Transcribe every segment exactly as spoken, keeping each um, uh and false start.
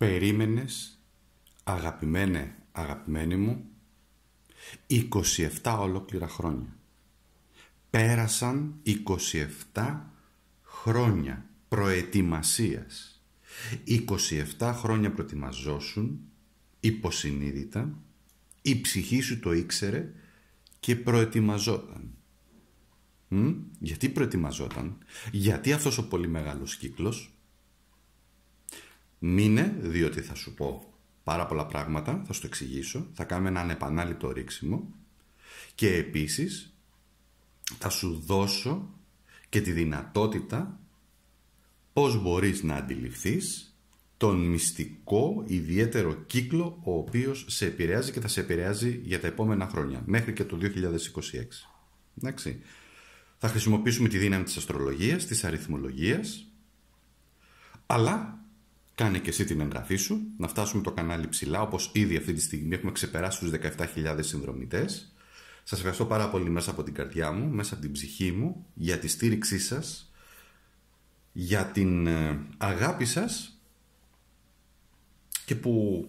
περίμενες, αγαπημένε, αγαπημένη μου, είκοσι επτά ολόκληρα χρόνια. Πέρασαν είκοσι επτά χρόνια προετοιμασίας. είκοσι επτά χρόνια προετοιμαζόσουν, υποσυνείδητα, η ψυχή σου το ήξερε και προετοιμαζόταν. Μ? Γιατί προετοιμαζόταν, γιατί αυτός ο πολύ μεγάλος κύκλος? Μείνε, διότι θα σου πω πάρα πολλά πράγματα, θα σου το εξηγήσω, θα κάνουμε ένα ανεπανάληπτο ρίξιμο και επίσης θα σου δώσω και τη δυνατότητα πώς μπορείς να αντιληφθείς τον μυστικό ιδιαίτερο κύκλο ο οποίος σε επηρεάζει και θα σε επηρεάζει για τα επόμενα χρόνια, μέχρι και το δύο χιλιάδες είκοσι έξι. Εντάξει. Θα χρησιμοποιήσουμε τη δύναμη της αστρολογίας, της αριθμολογίας, αλλά κάνε και εσύ την εγγραφή σου, να φτάσουμε το κανάλι ψηλά, όπως ήδη αυτή τη στιγμή έχουμε ξεπεράσει τους δεκαεπτά χιλιάδες συνδρομητές. Σας ευχαριστώ πάρα πολύ μέσα από την καρδιά μου, μέσα από την ψυχή μου, για τη στήριξή σας, για την αγάπη σας και που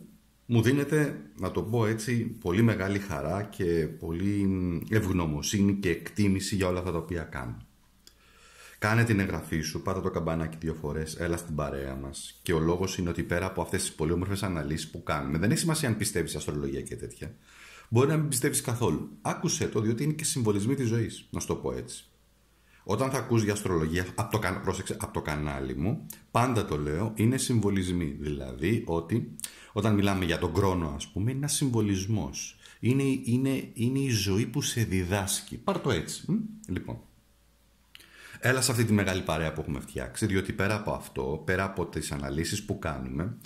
μου δίνετε, να το πω έτσι, πολύ μεγάλη χαρά και πολύ ευγνωμοσύνη και εκτίμηση για όλα αυτά τα οποία κάνω. Κάνε την εγγραφή σου, πάτα το καμπανάκι δύο φορές, έλα στην παρέα μας. Και ο λόγος είναι ότι πέρα από αυτές τις πολύ όμορφες αναλύσεις που κάνουμε, δεν έχει σημασία αν πιστεύεις αστρολογία και τέτοια. Μπορεί να μην πιστεύεις καθόλου. Άκουσε το, διότι είναι και συμβολισμοί της ζωής, να σου το πω έτσι. Όταν θα ακούς για αστρολογία, από το, πρόσεξε, από το κανάλι μου, πάντα το λέω, είναι συμβολισμοί. Δηλαδή ότι όταν μιλάμε για τον χρόνο, ας πούμε, είναι ένας συμβολισμός. Είναι, είναι, είναι η ζωή που σε διδάσκει. Πάρ' το έτσι. Λοιπόν. Έλα σε αυτή τη μεγάλη παρέα που έχουμε φτιάξει, διότι πέρα από αυτό, πέρα από τις αναλύσεις που κάνουμε,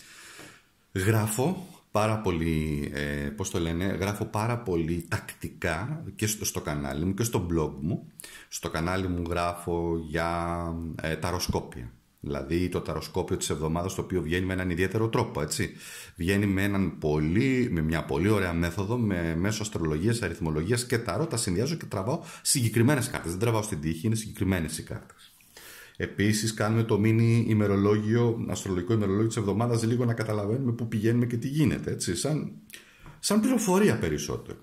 γράφω πάρα πολύ, ε, πώς το λένε, γράφω πάρα πολύ τακτικά και στο, στο κανάλι μου και στο blog μου. Στο κανάλι μου γράφω για ε, ταροσκόπια, δηλαδή το ταροσκόπιο της εβδομάδας, το οποίο βγαίνει με έναν ιδιαίτερο τρόπο, έτσι. Βγαίνει με, έναν πολύ, με μια πολύ ωραία μέθοδο, με μέσω αστρολογίας, αριθμολογίας και ταρό, τα συνδυάζω και τραβάω συγκεκριμένες κάρτες. Δεν τραβάω στην τύχη, είναι συγκεκριμένες οι κάρτες. Επίσης κάνουμε το μίνι ημερολόγιο, αστρολογικό ημερολόγιο της εβδομάδας, λίγο να καταλαβαίνουμε πού πηγαίνουμε και τι γίνεται, έτσι, σαν, σαν πληροφορία περισσότερο.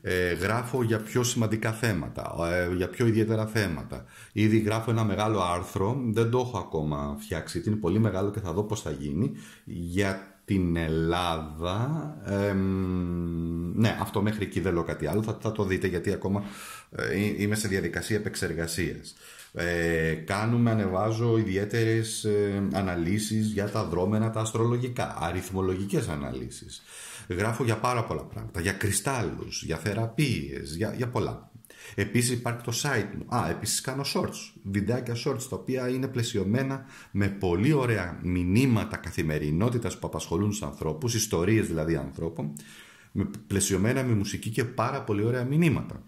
Ε, γράφω για πιο σημαντικά θέματα, ε, για πιο ιδιαίτερα θέματα. Ήδη γράφω ένα μεγάλο άρθρο, δεν το έχω ακόμα φτιάξει, είναι πολύ μεγάλο και θα δω πώς θα γίνει, για την Ελλάδα. Ε, ναι, αυτό μέχρι εκεί, δεν λέω κάτι άλλο, θα, θα το δείτε, γιατί ακόμα ε, είμαι σε διαδικασία επεξεργασίας. Ε, κάνουμε, ανεβάζω ιδιαίτερες ε, αναλύσεις για τα δρόμενα, τα αστρολογικά, αριθμολογικές αναλύσεις. Γράφω για πάρα πολλά πράγματα, για κρυστάλλους, για θεραπείες, για, για πολλά. Επίσης υπάρχει το site μου. Α, επίσης κάνω shorts, βιντεάκια shorts, τα οποία είναι πλαισιωμένα με πολύ ωραία μηνύματα καθημερινότητας που απασχολούν τους ανθρώπους, ιστορίες δηλαδή ανθρώπων, πλαισιωμένα με μουσική και πάρα πολύ ωραία μηνύματα.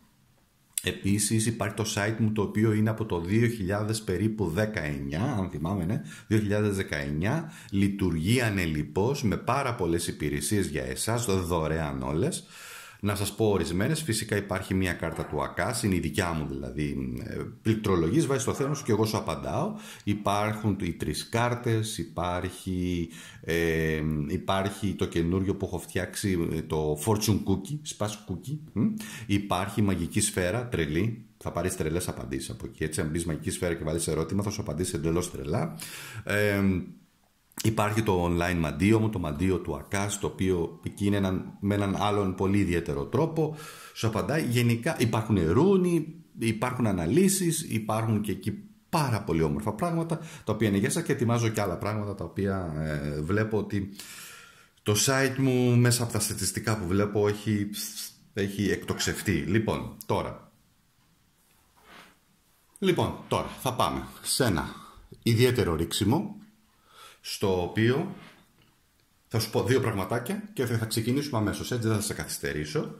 Επίσης υπάρχει το site μου, το οποίο είναι από το δύο χιλιάδες περίπου δεκαεννιά, αν θυμάμαι, ναι, δύο χιλιάδες δεκαεννιά, λειτουργεί ανελιπώς με πάρα πολλές υπηρεσίες για εσάς, δωρεάν όλες. Να σας πω ορισμένες, φυσικά υπάρχει μια κάρτα του ΑΚΑΣ, είναι η δικιά μου δηλαδή, πληκτρολογής, βάζεις το θέμα σου και εγώ σου απαντάω. Υπάρχουν οι τρεις κάρτες, υπάρχει, ε, υπάρχει το καινούριο που έχω φτιάξει, το fortune cookie, σπάς cookie, υπάρχει η μαγική σφαίρα, τρελή. Θα πάρεις τρελές απαντήσεις από εκεί, έτσι, αν μπεις μαγική σφαίρα και βάλεις ερώτημα θα σου απαντήσει εντελώς τρελά. Ε, Υπάρχει το online μαντίο μου, το μαντίο του ΑΚΑΣ, το οποίο εκεί είναι έναν, με έναν άλλον πολύ ιδιαίτερο τρόπο. Σου απαντάει γενικά, υπάρχουν ρούνοι, υπάρχουν αναλύσεις, υπάρχουν και εκεί πάρα πολύ όμορφα πράγματα, τα οποία είναι για σας, και ετοιμάζω και άλλα πράγματα, τα οποία ε, βλέπω ότι το site μου μέσα από τα στατιστικά που βλέπω έχει, έχει εκτοξευτεί. Λοιπόν, τώρα, λοιπόν, τώρα θα πάμε σε ένα ιδιαίτερο ρίξιμο, στο οποίο θα σου πω δύο πραγματάκια και θα ξεκινήσουμε αμέσως, έτσι δεν θα σε καθυστερήσω.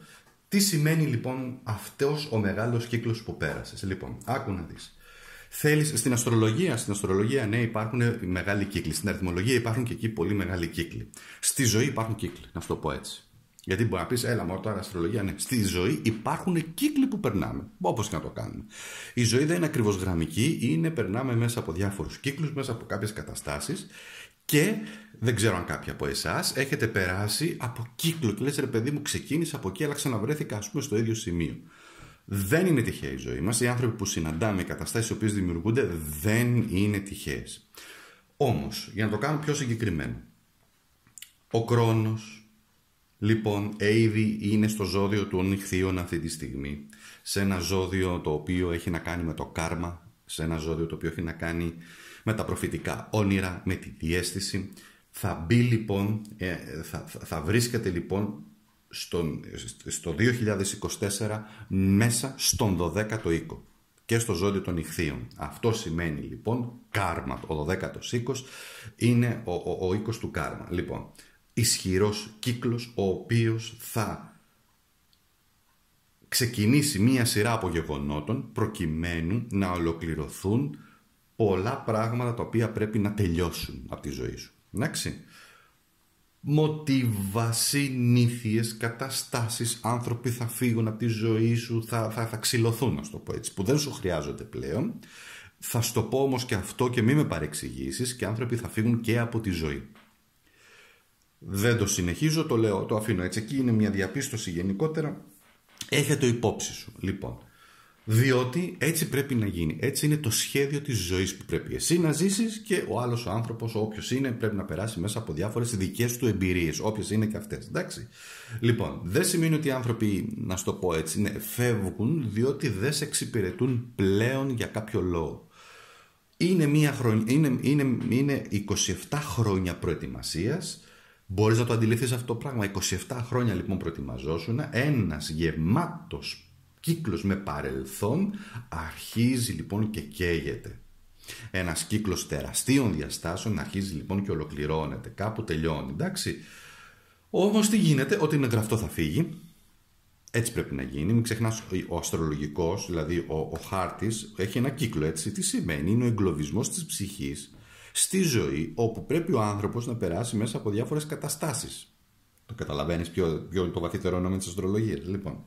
Τι σημαίνει λοιπόν αυτός ο μεγάλος κύκλος που πέρασες? Λοιπόν, άκου να δεις. Θέλεις, στην αστρολογία, στην αστρολογία ναι, υπάρχουν μεγάλοι κύκλοι. Στην αριθμολογία υπάρχουν και εκεί πολύ μεγάλοι κύκλοι. Στη ζωή υπάρχουν κύκλοι, να σου το πω έτσι. Γιατί μπορεί να πεις, έλα μόνο τώρα αστρολογία, ναι. Στη ζωή υπάρχουν κύκλοι που περνάμε, όπως και να το κάνουμε. Η ζωή δεν είναι ακριβώς γραμμική, είναι περνάμε μέσα από διάφορους κύκλους, μέσα από κάποιες καταστάσεις και Δεν ξέρω αν κάποιοι από εσάς έχετε περάσει από κύκλο και λες, ρε παιδί μου, ξεκίνησα από εκεί, αλλά ξαναβρέθηκα, ας πούμε, στο ίδιο σημείο. Δεν είναι τυχαία η ζωή μας. Οι άνθρωποι που συναντάμε, οι καταστάσεις οι οποίες δημιουργούνται, δεν είναι τυχαίες. Όμως, για να το κάνω πιο συγκεκριμένο, ο χρόνος, λοιπόν, ήδη είναι στο ζώδιο του νυχθείων αυτή τη στιγμή. Σε ένα ζώδιο το οποίο έχει να κάνει με το κάρμα, σε ένα ζώδιο το οποίο έχει να κάνει με τα προφητικά όνειρα, με τη διαίσθηση. Θα μπει λοιπόν, θα, θα βρίσκεται λοιπόν στο, στο δύο χιλιάδες είκοσι τέσσερα μέσα στον δωδέκατο οίκο και στο ζώδιο των Ιχθείων. Αυτό σημαίνει λοιπόν κάρμα. Ο δωδέκατος οίκος είναι ο, ο, ο οίκος του κάρμα. Λοιπόν, ισχυρός κύκλος ο οποίος θα ξεκινήσει μία σειρά από γεγονότων προκειμένου να ολοκληρωθούν πολλά πράγματα τα οποία πρέπει να τελειώσουν από τη ζωή σου. Εντάξει. Μοτίβαση, νήθειες, καταστάσεις, άνθρωποι θα φύγουν από τη ζωή σου, θα, θα, θα ξυλωθούν, να σου το πω έτσι, που δεν σου χρειάζονται πλέον. Θα σου το πω όμως και αυτό και μην με παρεξηγήσεις, και άνθρωποι θα φύγουν και από τη ζωή. Δεν το συνεχίζω, το λέω, το αφήνω έτσι. Εκεί είναι μια διαπίστωση γενικότερα. Έχε το υπόψη σου, λοιπόν. Διότι έτσι πρέπει να γίνει. Έτσι είναι το σχέδιο της ζωής που πρέπει εσύ να ζήσεις και ο άλλος ο άνθρωπος, ο οποίος είναι, πρέπει να περάσει μέσα από διάφορες δικές του εμπειρίες, όποιες είναι και αυτές. Εντάξει. Λοιπόν, δεν σημαίνει ότι οι άνθρωποι, να σου το πω έτσι, ναι, φεύγουν διότι δεν σε εξυπηρετούν πλέον για κάποιο λόγο. Είναι, μία χρονιά, είναι, είναι, είναι είκοσι επτά χρόνια προετοιμασίας. Μπορείς να το αντιληφθείς αυτό το πράγμα. είκοσι επτά χρόνια λοιπόν προετοιμαζόσουν. Ένας γεμάτος κύκλος με παρελθόν αρχίζει λοιπόν και καίγεται. Ένας κύκλος τεραστίων διαστάσεων αρχίζει λοιπόν και ολοκληρώνεται. Κάπου τελειώνει, εντάξει. Όμως τι γίνεται, ότι είναι γραφτό θα φύγει. Έτσι πρέπει να γίνει. Μην ξεχνάς, ο αστρολογικός, δηλαδή ο, ο χάρτης, έχει ένα κύκλο, έτσι. Τι σημαίνει, είναι ο εγκλωβισμός της ψυχής στη ζωή, όπου πρέπει ο άνθρωπος να περάσει μέσα από διάφορες καταστάσεις. Το καταλαβαίνεις ποιο, ποιο είναι το βαθύτερο νόημα της αστρολογίας, λοιπόν.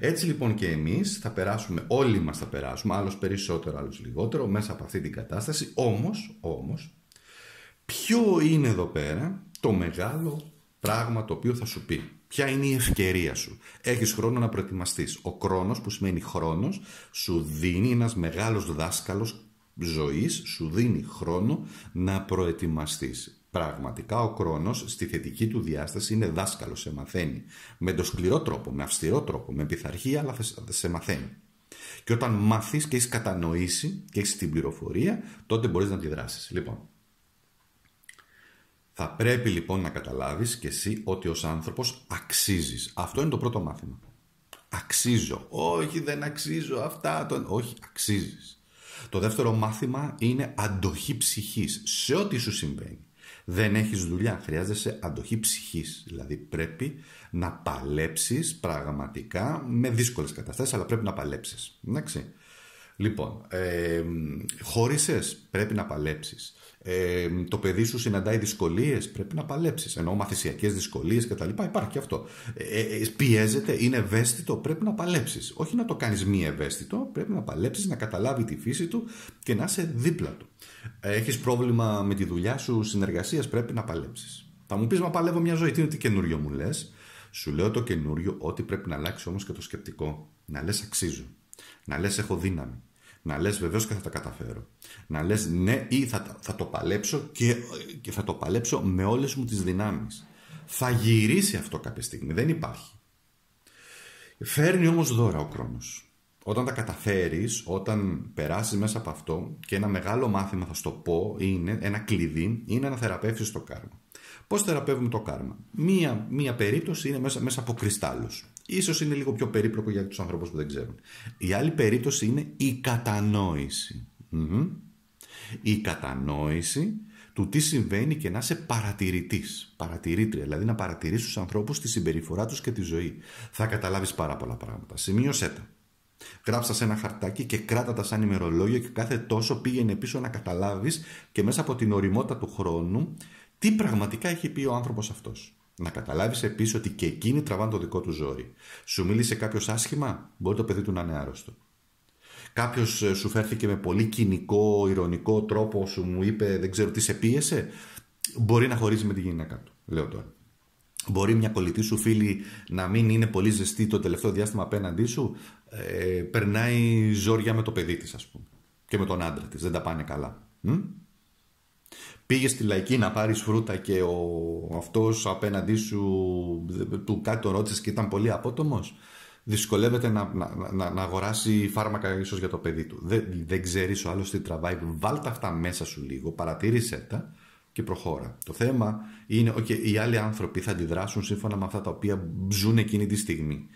Έτσι λοιπόν και εμείς θα περάσουμε, όλοι μας θα περάσουμε, άλλος περισσότερο, άλλος λιγότερο, μέσα από αυτή την κατάσταση. Όμως, όμως, ποιο είναι εδώ πέρα το μεγάλο πράγμα το οποίο θα σου πει. Ποια είναι η ευκαιρία σου. Έχεις χρόνο να προετοιμαστείς. Ο χρόνος, που σημαίνει χρόνος, σου δίνει, ένας μεγάλος δάσκαλος ζωής, σου δίνει χρόνο να προετοιμαστείς. Πραγματικά ο χρόνος στη θετική του διάσταση είναι δάσκαλος, σε μαθαίνει. Με τον σκληρό τρόπο, με αυστηρό τρόπο, με πειθαρχία, αλλά σε μαθαίνει. Και όταν μάθεις και έχεις κατανοήσει και έχεις την πληροφορία, τότε μπορείς να αντιδράσεις. Λοιπόν, θα πρέπει λοιπόν να καταλάβεις και εσύ ότι ως άνθρωπος αξίζεις. Αυτό είναι το πρώτο μάθημα. Αξίζω. Όχι, δεν αξίζω αυτά. Τον... Όχι, αξίζεις. Το δεύτερο μάθημα είναι αντοχή ψυχής σε ό,τι σου συμβαίνει. Δεν έχεις δουλειά, χρειάζεσαι αντοχή ψυχής. Δηλαδή πρέπει να παλέψεις πραγματικά με δύσκολες καταστάσεις, αλλά πρέπει να παλέψεις. Εντάξει. Λοιπόν, ε, χώρισες, πρέπει να παλέψεις. Ε, το παιδί σου συναντάει δυσκολίες, πρέπει να παλέψεις. Εννοώ μαθησιακές δυσκολίες κτλ. Υπάρχει και αυτό. Ε, ε, πιέζεται, είναι ευαίσθητο, πρέπει να παλέψεις. Όχι να το κάνεις μη ευαίσθητο, πρέπει να παλέψεις, να καταλάβει τη φύση του και να είσαι δίπλα του. Ε, έχεις πρόβλημα με τη δουλειά σου, συνεργασίας, πρέπει να παλέψεις. Θα μου πεις, μα παλεύω μια ζωή, τι είναι, τι καινούριο μου λες. Σου λέω το καινούριο, ότι πρέπει να αλλάξει όμως και το σκεπτικό. Να λες αξίζω. Να λες έχω δύναμη. Να λες βεβαίως και θα τα καταφέρω. Να λες ναι, ή θα, θα το παλέψω και, και θα το παλέψω με όλες μου τις δυνάμεις. Θα γυρίσει αυτό κάποια στιγμή. Δεν υπάρχει. Φέρνει όμως δώρα ο χρόνος. Όταν τα καταφέρεις, όταν περάσεις μέσα από αυτό, και ένα μεγάλο μάθημα θα σου το πω, είναι ένα κλειδί, είναι να θεραπεύσεις το κάρμα. Πώς θεραπεύουμε το κάρμα. Μία, μία περίπτωση είναι μέσα, μέσα από κρυστάλλους. Ίσως είναι λίγο πιο περίπλοκο για τους ανθρώπους που δεν ξέρουν. Η άλλη περίπτωση είναι η κατανόηση. Mm-hmm. Η κατανόηση του τι συμβαίνει και να είσαι παρατηρητής, παρατηρήτρια, δηλαδή να παρατηρείς τους ανθρώπους, τη συμπεριφορά τους και τη ζωή. Θα καταλάβεις πάρα πολλά πράγματα. Σημείωσέ τα. Γράψα σε ένα χαρτάκι και κράτα τα σαν ημερολόγιο και κάθε τόσο πήγαινε πίσω να καταλάβεις και μέσα από την ωριμότητα του χρόνου τι πραγματικά έχει πει ο άνθρωπος αυτός. Να καταλάβεις επίσης ότι και εκείνοι τραβάνε το δικό του ζόρι. Σου μίλησε κάποιος άσχημα, μπορεί το παιδί του να είναι άρρωστο. Κάποιος σου φέρθηκε με πολύ κοινικό, ηρωνικό τρόπο, σου μου είπε, δεν ξέρω τι, σε πίεσε. μπορεί να χωρίζει με τη γυναίκα του, λέω τώρα. Μπορεί μια κολλητή σου φίλη να μην είναι πολύ ζεστή το τελευταίο διάστημα απέναντί σου, ε, περνάει ζόρια με το παιδί της, ας πούμε, και με τον άντρα της, δεν τα πάνε καλά. Μ? Πήγε στη λαϊκή να πάρεις φρούτα και ο αυτός απέναντί σου του κάτι το ρώτησες και ήταν πολύ απότομος. Δυσκολεύεται να, να, να, να αγοράσει φάρμακα ίσως για το παιδί του. Δεν, δεν ξέρεις ο άλλος τι τραβάει. Βάλτε αυτά μέσα σου λίγο, παρατήρησέ τα και προχώρα. Το θέμα είναι okay, οι άλλοι άνθρωποι θα αντιδράσουν σύμφωνα με αυτά τα οποία ζουν εκείνη τη στιγμή.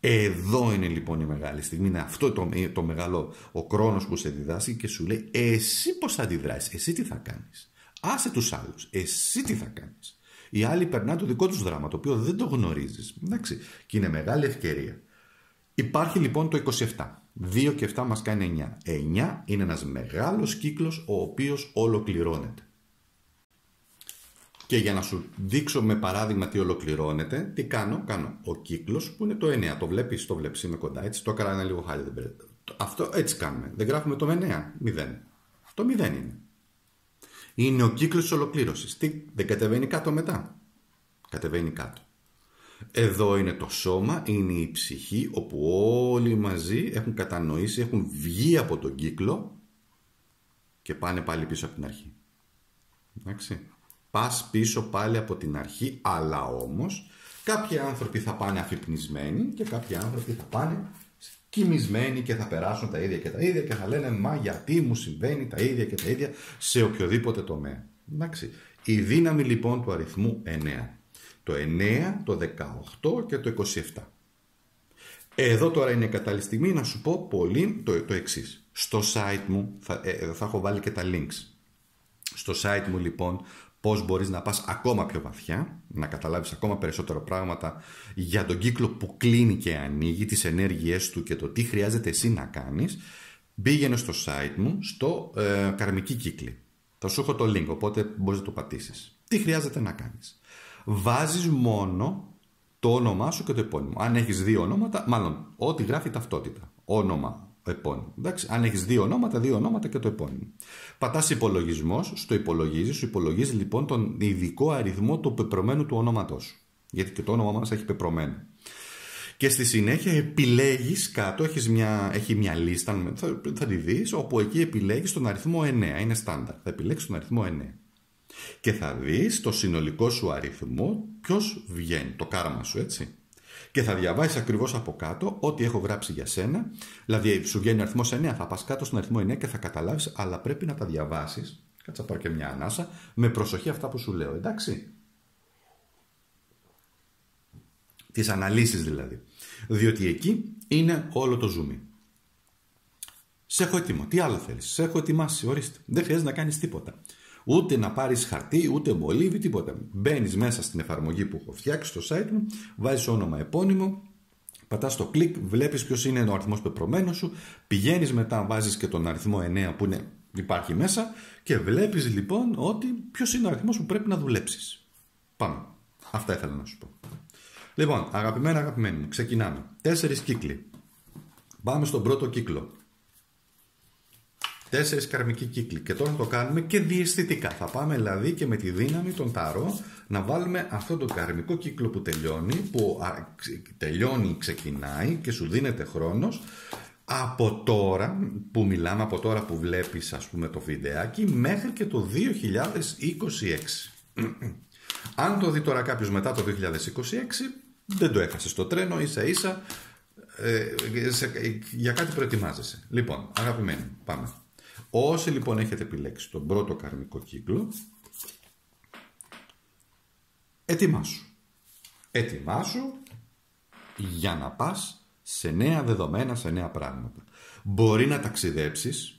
Εδώ είναι λοιπόν η μεγάλη στιγμή. Είναι αυτό το, το μεγάλο, ο χρόνος που σε διδάσκει και σου λέει εσύ πώς θα αντιδράσεις, εσύ τι θα κάνεις. Άσε τους άλλους, εσύ τι θα κάνεις. Οι άλλοι περνάνε το δικό τους δράμα, το οποίο δεν το γνωρίζεις. Εντάξει, και είναι μεγάλη ευκαιρία. Υπάρχει λοιπόν το είκοσι επτά. δύο και επτά μας κάνει εννιά. εννιά είναι ένας μεγάλος κύκλος ο οποίος ολοκληρώνεται. Και για να σου δείξω με παράδειγμα τι ολοκληρώνεται, τι κάνω, κάνω ο κύκλος που είναι το εννιά. Το βλέπεις, το βλέπεις, είμαι κοντά, έτσι, το έκανα ένα λίγο χάλι. Αυτό έτσι κάνουμε, δεν γράφουμε το εννιά, μηδέν. Το μηδέν είναι. Είναι ο κύκλος της ολοκλήρωσης. Τι, δεν κατεβαίνει κάτω μετά. Κατεβαίνει κάτω. Εδώ είναι το σώμα, είναι η ψυχή, όπου όλοι μαζί έχουν κατανοήσει, έχουν βγει από τον κύκλο και πάνε πάλι πίσω από την αρχή. Εντάξει. Πας πίσω πάλι από την αρχή, αλλά όμως κάποιοι άνθρωποι θα πάνε αφυπνισμένοι και κάποιοι άνθρωποι θα πάνε κοιμισμένοι και θα περάσουν τα ίδια και τα ίδια και θα λένε μα γιατί μου συμβαίνει τα ίδια και τα ίδια σε οποιοδήποτε τομέα. Εντάξει. Η δύναμη λοιπόν του αριθμού εννιά. Το εννιά, το δεκαοκτώ και το είκοσι επτά. Εδώ τώρα είναι η κατάλληλη στιγμή να σου πω πολύ το, το εξής. Στο site μου θα, ε, θα έχω βάλει και τα links. Στο site μου λοιπόν πώς μπορείς να πας ακόμα πιο βαθιά, να καταλάβεις ακόμα περισσότερα πράγματα για τον κύκλο που κλείνει και ανοίγει, τις ενέργειές του και το τι χρειάζεται εσύ να κάνεις. Πήγαινε στο site μου, στο ε, καρμική κύκλη. Θα σου έχω το link, οπότε μπορείς να το πατήσεις. Τι χρειάζεται να κάνεις. Βάζεις μόνο το όνομά σου και το επώνυμο. Αν έχεις δύο ονόματα, μάλλον ό,τι γράφει ταυτότητα, όνομα, επώνυμο. Εντάξει, αν έχεις δύο ονόματα, δύο ονόματα και το επώνυμο. Πατάς υπολογισμός, στο υπολογίζει, σου υπολογίζει λοιπόν τον ειδικό αριθμό του πεπρωμένου του ονόματός σου. Γιατί και το όνομα μας έχει πεπρωμένο. Και στη συνέχεια επιλέγεις κάτω, έχεις μια, έχει μια λίστα, θα, θα τη δεις, όπου εκεί επιλέγεις τον αριθμό εννιά, είναι στάνταρ. Θα επιλέξεις τον αριθμό εννιά. Και θα δεις το συνολικό σου αριθμό, ποιος βγαίνει, το κάρμα σου, έτσι. Και θα διαβάσεις ακριβώς από κάτω ό,τι έχω γράψει για σένα. Δηλαδή, σου βγαίνει ο αριθμός εννιά, θα πας κάτω στον αριθμό εννιά και θα καταλάβεις, αλλά πρέπει να τα διαβάσεις. Κάτσα πάρω και μια ανάσα, με προσοχή αυτά που σου λέω, εντάξει. Τις αναλύσεις δηλαδή. Διότι εκεί είναι όλο το ζουμί. Σε έχω έτοιμο, τι άλλο θέλεις, σε έχω ετοιμάσει, ορίστε. Δεν χρειάζεται να κάνεις τίποτα. Ούτε να πάρεις χαρτί, ούτε μολύβι, τίποτα. Μπαίνεις μέσα στην εφαρμογή που έχω φτιάξει στο site μου, βάζεις όνομα επώνυμο, πατάς το κλικ, βλέπεις ποιος είναι ο αριθμός πεπρωμένος σου, πηγαίνεις μετά, βάζεις και τον αριθμό εννιά που είναι, υπάρχει μέσα και βλέπεις λοιπόν ότι ποιος είναι ο αριθμός που πρέπει να δουλέψεις. Πάμε. Αυτά ήθελα να σου πω. Λοιπόν, αγαπημένα, αγαπημένοι μου, ξεκινάμε. Τέσσερις κύκλοι. Πάμε στον πρώτο κύκλο. Τέσσερις καρμικοί κύκλοι. Και τώρα το κάνουμε και διαισθητικά. Θα πάμε δηλαδή και με τη δύναμη των ταρό να βάλουμε αυτό το καρμικό κύκλο που τελειώνει, που τελειώνει, ξεκινάει και σου δίνεται χρόνος από τώρα που μιλάμε, από τώρα που βλέπεις ας πούμε το βιντεάκι, μέχρι και το δύο χιλιάδες είκοσι έξι. Αν το δει τώρα κάποιος μετά το δύο χιλιάδες είκοσι έξι, δεν το έχασες στο τρένο, ίσα ίσα ε, σε, για κάτι προετοιμάζεσαι. Λοιπόν, αγαπημένοι, πάμε. Όσοι λοιπόν έχετε επιλέξει τον πρώτο καρμικό κύκλο, ετοιμάσου. Ετοιμάσου για να πας σε νέα δεδομένα, σε νέα πράγματα. Μπορεί να ταξιδέψεις,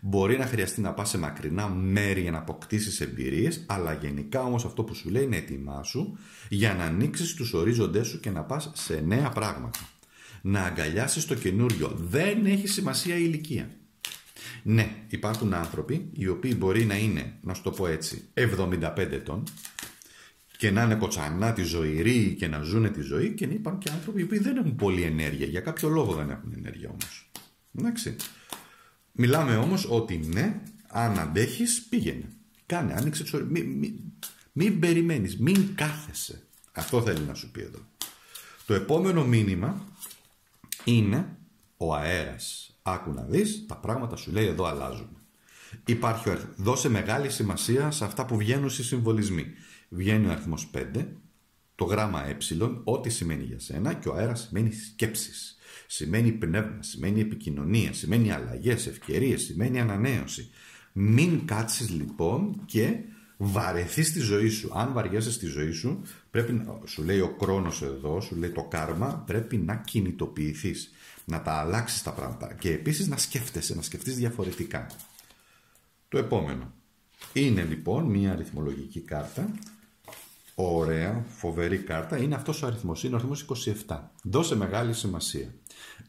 μπορεί να χρειαστεί να πας σε μακρινά μέρη για να αποκτήσεις εμπειρίες, αλλά γενικά όμως αυτό που σου λέει είναι ετοιμάσου για να ανοίξεις τους ορίζοντές σου και να πας σε νέα πράγματα. Να αγκαλιάσεις το καινούριο. Δεν έχει σημασία η ηλικία. Ναι, υπάρχουν άνθρωποι οι οποίοι μπορεί να είναι, να σου το πω έτσι, εβδομήντα πέντε ετών και να είναι κοτσανάτι ζωηροί και να ζουν τη ζωή, και υπάρχουν και άνθρωποι οι οποίοι δεν έχουν πολλή ενέργεια. Για κάποιο λόγο δεν έχουν ενέργεια όμως. Εντάξει. Μιλάμε όμως ότι ναι, αν αντέχεις, πήγαινε. Κάνε, άνοιξε. Μη, μη, Μην περιμένεις, μην κάθεσαι. Αυτό θέλει να σου πει εδώ. Το επόμενο μήνυμα είναι ο αέρας. Άκου να δεις, τα πράγματα σου λέει εδώ αλλάζουν. Υπάρχει ο αριθμός. Δώσε μεγάλη σημασία σε αυτά που βγαίνουν στις συμβολισμοί. Βγαίνει ο αριθμός πέντε, το γράμμα ε, ό,τι σημαίνει για σένα, και ο αέρας σημαίνει σκέψεις. Σημαίνει πνεύμα, σημαίνει επικοινωνία, σημαίνει αλλαγές, ευκαιρίες, σημαίνει ανανέωση. Μην κάτσεις λοιπόν και βαρεθείς τη ζωή σου. Αν βαριέσαι στη ζωή σου, πρέπει να, σου λέει ο Κρόνος εδώ, σου λέει το κάρμα, πρέπει να κινητοποιηθείς, να τα αλλάξεις τα πράγματα και επίσης να σκέφτεσαι, να σκεφτείς διαφορετικά. Το επόμενο είναι λοιπόν μια αριθμολογική κάρτα. Ωραία, φοβερή κάρτα. Είναι αυτός ο αριθμός, είναι ο αριθμός είκοσι επτά. Δώσε μεγάλη σημασία.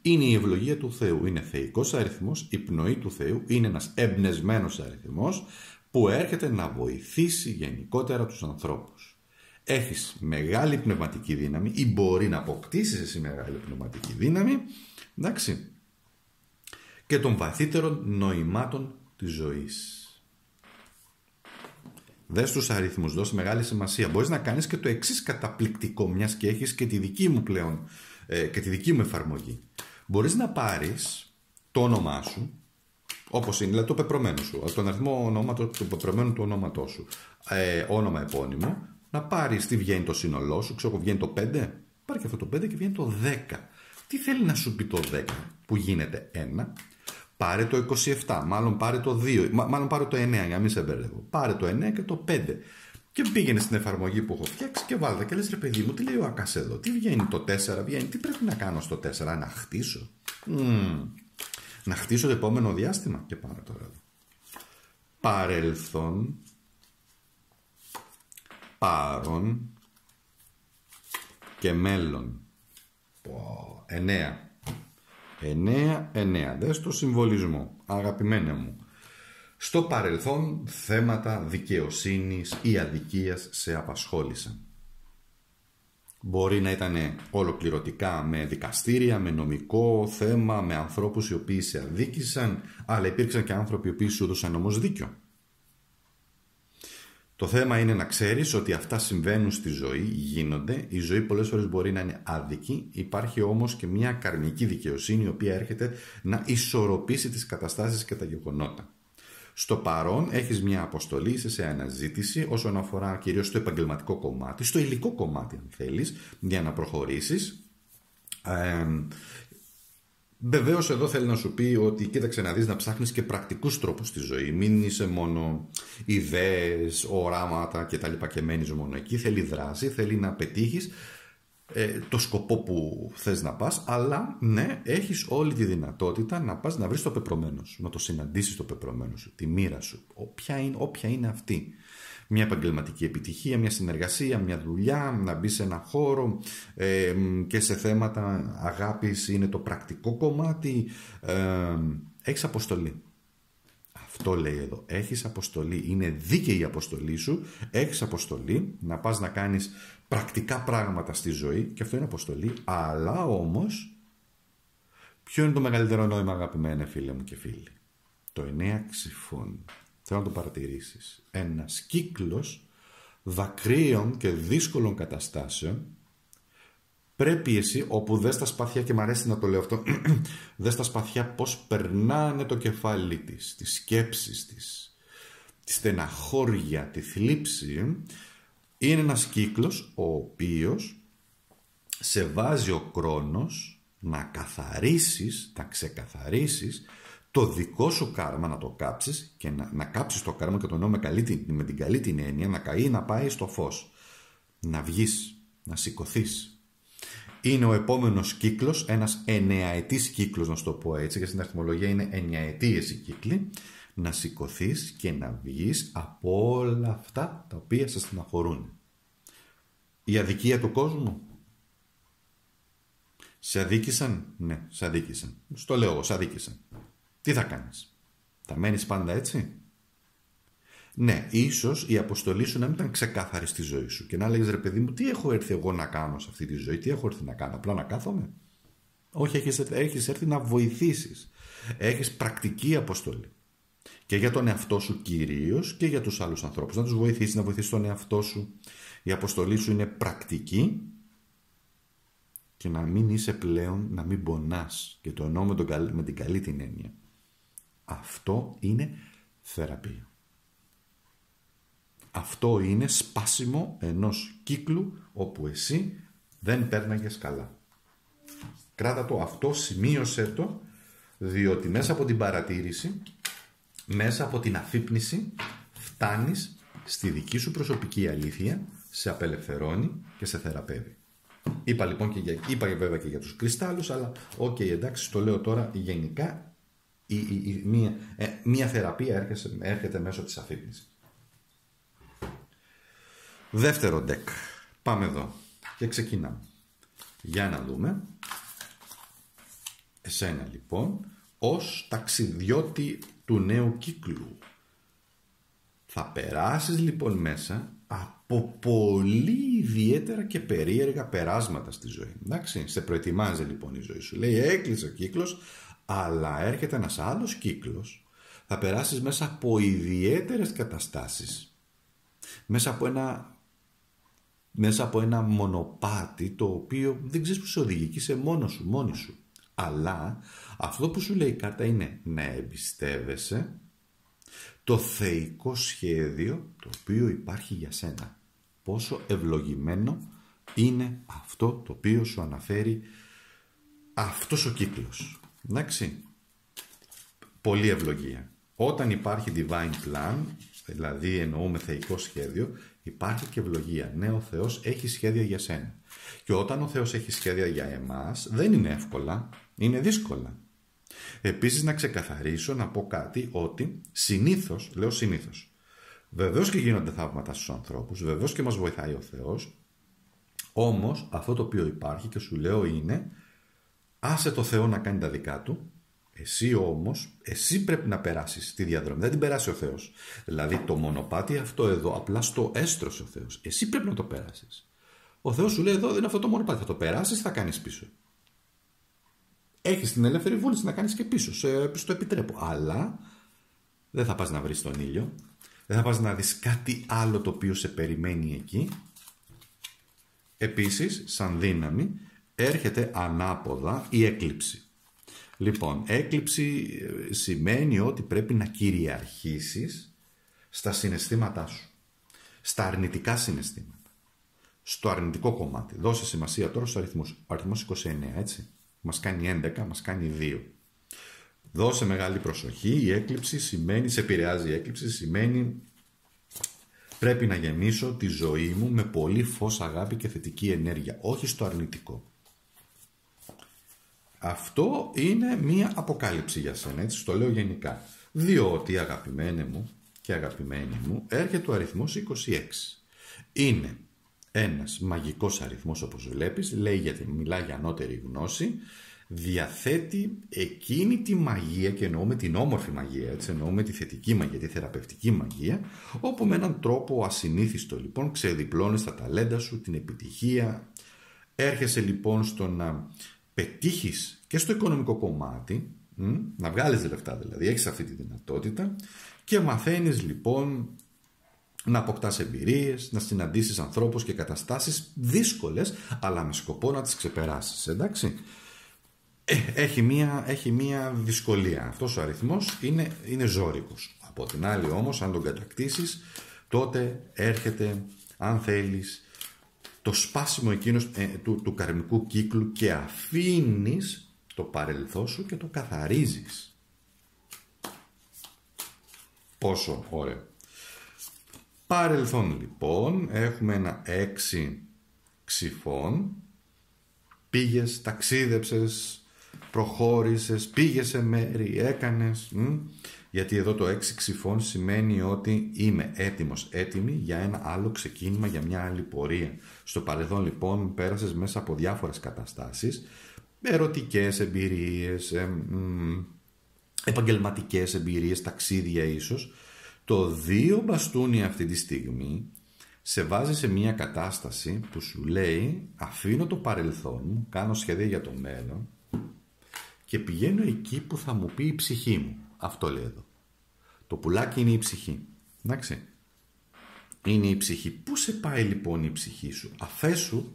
Είναι η ευλογία του Θεού, είναι θεϊκός αριθμός, η πνοή του Θεού, είναι ένας εμπνευσμένος αριθμός που έρχεται να βοηθήσει γενικότερα τους ανθρώπους. Έχεις μεγάλη πνευματική δύναμη ή μπορεί να αποκτήσεις εσύ μεγάλη πνευματική δύναμη, εντάξει, και των βαθύτερων νοημάτων της ζωής. Δες τους αριθμούς, δώσε μεγάλη σημασία. Μπορείς να κάνεις και το εξής καταπληκτικό, μιας και έχεις και τη δική μου πλέον ε, και τη δική μου εφαρμογή. Μπορείς να πάρεις το όνομά σου, όπως είναι, δηλαδή το πεπρωμένο σου, τον αριθμό ονόματο, του πεπρωμένου του ονόματός σου, ε, όνομα επώνυμο, να πάρεις τι βγαίνει το σύνολό σου, ξέρω, βγαίνει το πέντε, πάρει και αυτό το πέντε και βγαίνει το δέκα. Τι θέλει να σου πει το δέκα που γίνεται ένα? Πάρε το είκοσι επτά, μάλλον πάρε το δύο, μάλλον πάρε το εννέα, για να μην σε μπερδεύω. Πάρε το εννέα και το πέντε. Και πήγαινε στην εφαρμογή που έχω φτιάξει και βάλτε και λες, ρε παιδί μου, τι λέει ο Ακάς εδώ, τι βγαίνει το τέσσερα, βγαίνει, τι πρέπει να κάνω στο τέσσερα, να χτίσω. Mm. Να χτίσω το επόμενο διάστημα. Και πάρε τώρα εδώ. Παρελθόν, πάρον και μέλλον. εννέα. εννέα εννέα. Δες το συμβολισμό, αγαπημένα μου. Στο παρελθόν θέματα δικαιοσύνης ή αδικίας σε απασχόλησαν. Μπορεί να ήταν ολοκληρωτικά με δικαστήρια, με νομικό θέμα, με ανθρώπους οι οποίοι σε αδίκησαν, αλλά υπήρξαν και άνθρωποι οι οποίοι σου έδωσαν όμως δίκιο. Το θέμα είναι να ξέρεις ότι αυτά συμβαίνουν στη ζωή, γίνονται. Η ζωή πολλές φορές μπορεί να είναι άδικη. Υπάρχει όμως και μια καρμική δικαιοσύνη η οποία έρχεται να ισορροπήσει τις καταστάσεις και τα γεγονότα. Στο παρόν έχεις μια αποστολή, είσαι σε αναζήτηση όσον αφορά κυρίως στο επαγγελματικό κομμάτι, στο υλικό κομμάτι αν θέλεις, για να προχωρήσεις. Ε, Βεβαίως εδώ θέλει να σου πει ότι κοίταξε να δεις, να ψάχνεις και πρακτικούς τρόπους στη ζωή. Μην είσαι μόνο ιδέες, οράματα και τα λοιπά και μένεις μόνο εκεί. Θέλει δράση, θέλει να πετύχεις ε, το σκοπό που θες να πας. Αλλά ναι, έχεις όλη τη δυνατότητα να πας να βρεις το πεπρωμένο σου, να το συναντήσεις το πεπρωμένο σου, τη μοίρα σου, όποια είναι, όποια είναι αυτή. Μια επαγγελματική επιτυχία, μια συνεργασία, μια δουλειά, να μπει σε ένα χώρο ε, και σε θέματα αγάπης είναι το πρακτικό κομμάτι. Ε, έχεις αποστολή. Αυτό λέει εδώ. Έχεις αποστολή. Είναι δίκαιη η αποστολή σου. Έχεις αποστολή να πας να κάνεις πρακτικά πράγματα στη ζωή και αυτό είναι αποστολή. Αλλά όμως, ποιο είναι το μεγαλύτερο νόημα, αγαπημένα φίλε μου και φίλοι? Το εννέα ξυφών. Θέλω να το παρατηρήσεις. Ένας κύκλος δακρύων και δύσκολων καταστάσεων. Πρέπει εσύ, όπου δες τα σπαθιά, και μ' αρέσει να το λέω αυτό, δες τα σπαθιά πώς περνάνε το κεφάλι της, τις σκέψεις της, τη στεναχώρια, τη θλίψη. Είναι ένας κύκλος ο οποίος σε βάζει ο Κρόνος να καθαρίσεις, να ξεκαθαρίσεις το δικό σου κάρμα, να το κάψεις και να, να κάψεις το κάρμα, και το εννοώ με, καλή, με την καλή την έννοια, να καεί, να πάει στο φως, να βγεις, να σηκωθεί. Είναι ο επόμενος κύκλος, ένας εννιαετής κύκλος, να σου το πω έτσι, και στην αριθμολογία είναι εννιαετίες οι κύκλοι, να σηκωθεί και να βγεις από όλα αυτά τα οποία σε στεναχωρούν. Η αδικία του κόσμου. Σε αδίκησαν? Ναι, σε αδίκησαν. Στο λέω εγώ, σε αδίκησαν. Τι θα κάνεις? Θα μένεις πάντα έτσι? Ναι, ίσως η αποστολή σου να μην ήταν ξεκάθαρη στη ζωή σου και να λέγεις, ρε παιδί μου, τι έχω έρθει εγώ να κάνω σε αυτή τη ζωή, τι έχω έρθει να κάνω, απλά να κάθομαι? Όχι, έχεις έρθει, έχεις έρθει να βοηθήσεις. Έχεις πρακτική αποστολή. Και για τον εαυτό σου κυρίως και για τους άλλους ανθρώπους. Να τους βοηθήσεις, να βοηθήσεις τον εαυτό σου. Η αποστολή σου είναι πρακτική και να μην είσαι πλέον, να μην πονάς. Και το εννοώ με, τον, με την καλή την έννοια. Αυτό είναι θεραπεία. Αυτό είναι σπάσιμο ενός κύκλου όπου εσύ δεν πέρναγες καλά. Κράτα το αυτό, σημείωσέ το, διότι μέσα από την παρατήρηση, μέσα από την αφύπνιση, φτάνεις στη δική σου προσωπική αλήθεια, σε απελευθερώνει και σε θεραπεύει. Είπα λοιπόν και για, είπα βέβαια και για τους κρυστάλλους, αλλά οκ, okay, εντάξει, το λέω τώρα γενικά, η, η, η, μία, ε, μία θεραπεία έρχεται, έρχεται μέσω της αφύπνισης. Δεύτερο ντεκ. Πάμε εδώ και ξεκινάμε. Για να δούμε εσένα λοιπόν ως ταξιδιώτη του νέου κύκλου. Θα περάσεις λοιπόν μέσα από πολύ ιδιαίτερα και περίεργα περάσματα στη ζωή. Εντάξει, σε προετοιμάζει λοιπόν η ζωή σου. Λέει έκλεισε ο κύκλος, αλλά έρχεται ένας άλλος κύκλος. Θα περάσεις μέσα από ιδιαίτερες καταστάσεις. Μέσα από ένα... μέσα από ένα μονοπάτι το οποίο δεν ξέρεις που σε οδηγεί και είσαι μόνος σου, μόνη σου. Αλλά αυτό που σου λέει η κάρτα είναι να εμπιστεύεσαι το θεϊκό σχέδιο το οποίο υπάρχει για σένα. Πόσο ευλογημένο είναι αυτό το οποίο σου αναφέρει αυτός ο κύκλος. Εντάξει, πολύ ευλογία. Όταν υπάρχει divine plan, δηλαδή εννοούμε θεϊκό σχέδιο, υπάρχει και ευλογία. Ναι, ο Θεός έχει σχέδια για σένα. Και όταν ο Θεός έχει σχέδια για εμάς, δεν είναι εύκολα, είναι δύσκολα. Επίσης, να ξεκαθαρίσω, να πω κάτι, ότι συνήθως, λέω συνήθως, βεβαίως και γίνονται θαύματα στους ανθρώπους, βεβαίως και μας βοηθάει ο Θεός, όμως αυτό το οποίο υπάρχει και σου λέω είναι, άσε το Θεό να κάνει τα δικά του. Εσύ όμως, εσύ πρέπει να περάσεις τη διαδρομή, δεν την περάσει ο Θεός. Δηλαδή το μονοπάτι αυτό εδώ απλά στο έστρωσε ο Θεός. Εσύ πρέπει να το περάσεις. Ο Θεός σου λέει εδώ δεν είναι αυτό το μονοπάτι, θα το περάσεις, θα κάνεις πίσω. Έχεις την ελεύθερη βούληση να κάνεις και πίσω, σε, στο επιτρέπω. Αλλά δεν θα πας να βρεις τον ήλιο, δεν θα πας να δεις κάτι άλλο το οποίο σε περιμένει εκεί. Επίσης, σαν δύναμη, έρχεται ανάποδα η έκλειψη. Λοιπόν, έκλειψη σημαίνει ότι πρέπει να κυριαρχήσεις στα συναισθήματά σου, στα αρνητικά συναισθήματα, στο αρνητικό κομμάτι. Δώσε σημασία τώρα στους αριθμούς. Ο αριθμός είκοσι εννέα, έτσι, μας κάνει έντεκα, μας κάνει δύο. Δώσε μεγάλη προσοχή, η έκλειψη σημαίνει, σε επηρεάζει η έκλειψη, σημαίνει πρέπει να γεμίσω τη ζωή μου με πολύ φως, αγάπη και θετική ενέργεια, όχι στο αρνητικό. Αυτό είναι μία αποκάλυψη για σένα, έτσι, το λέω γενικά. Διότι, αγαπημένε μου και αγαπημένη μου, έρχεται ο αριθμός είκοσι έξι. Είναι ένας μαγικός αριθμός, όπως βλέπεις, λέει γιατί μιλά για ανώτερη γνώση, διαθέτει εκείνη τη μαγεία, και εννοούμε την όμορφη μαγεία, έτσι, εννοούμε τη θετική μαγεία, τη θεραπευτική μαγεία, όπου με έναν τρόπο ασυνήθιστο, λοιπόν, ξεδιπλώνεις τα ταλέντα σου, την επιτυχία. Έρχεσαι, λοιπόν, στο να πετύχεις και στο οικονομικό κομμάτι, να βγάλεις λεφτά δηλαδή, έχεις αυτή τη δυνατότητα και μαθαίνεις λοιπόν να αποκτάς εμπειρίες, να συναντήσεις ανθρώπους και καταστάσεις δύσκολες, αλλά με σκοπό να τις ξεπεράσεις, εντάξει. Έχει μία, έχει μία δυσκολία. Αυτός ο αριθμός είναι, είναι ζώρικος. Από την άλλη όμως, αν τον κατακτήσεις, τότε έρχεται, αν θέλεις, το σπάσιμο εκείνος ε, του, του καρμικού κύκλου και αφήνεις το παρελθόν σου και το καθαρίζεις. Πόσο ωραίο. Παρελθόν λοιπόν, έχουμε ένα έξι ξυφών. Πήγες, ταξίδεψες, προχώρησες, πήγες σε μέρη, έκανες. Μ? Γιατί εδώ το έξι ξυφών σημαίνει ότι είμαι έτοιμος, έτοιμη για ένα άλλο ξεκίνημα, για μια άλλη πορεία. Στο παρελθόν λοιπόν πέρασες μέσα από διάφορες καταστάσεις, ερωτικές εμπειρίες, ε, ε, επαγγελματικές εμπειρίες, ταξίδια ίσως. Το δύο μπαστούνι αυτή τη στιγμή σε βάζει σε μια κατάσταση που σου λέει αφήνω το παρελθόν μου, κάνω σχέδια για το μέλλον και πηγαίνω εκεί που θα μου πει η ψυχή μου. Αυτό λέει εδώ. Το πουλάκι είναι η ψυχή. Εντάξει. Είναι η ψυχή. Πού σε πάει λοιπόν η ψυχή σου? Αφέσου,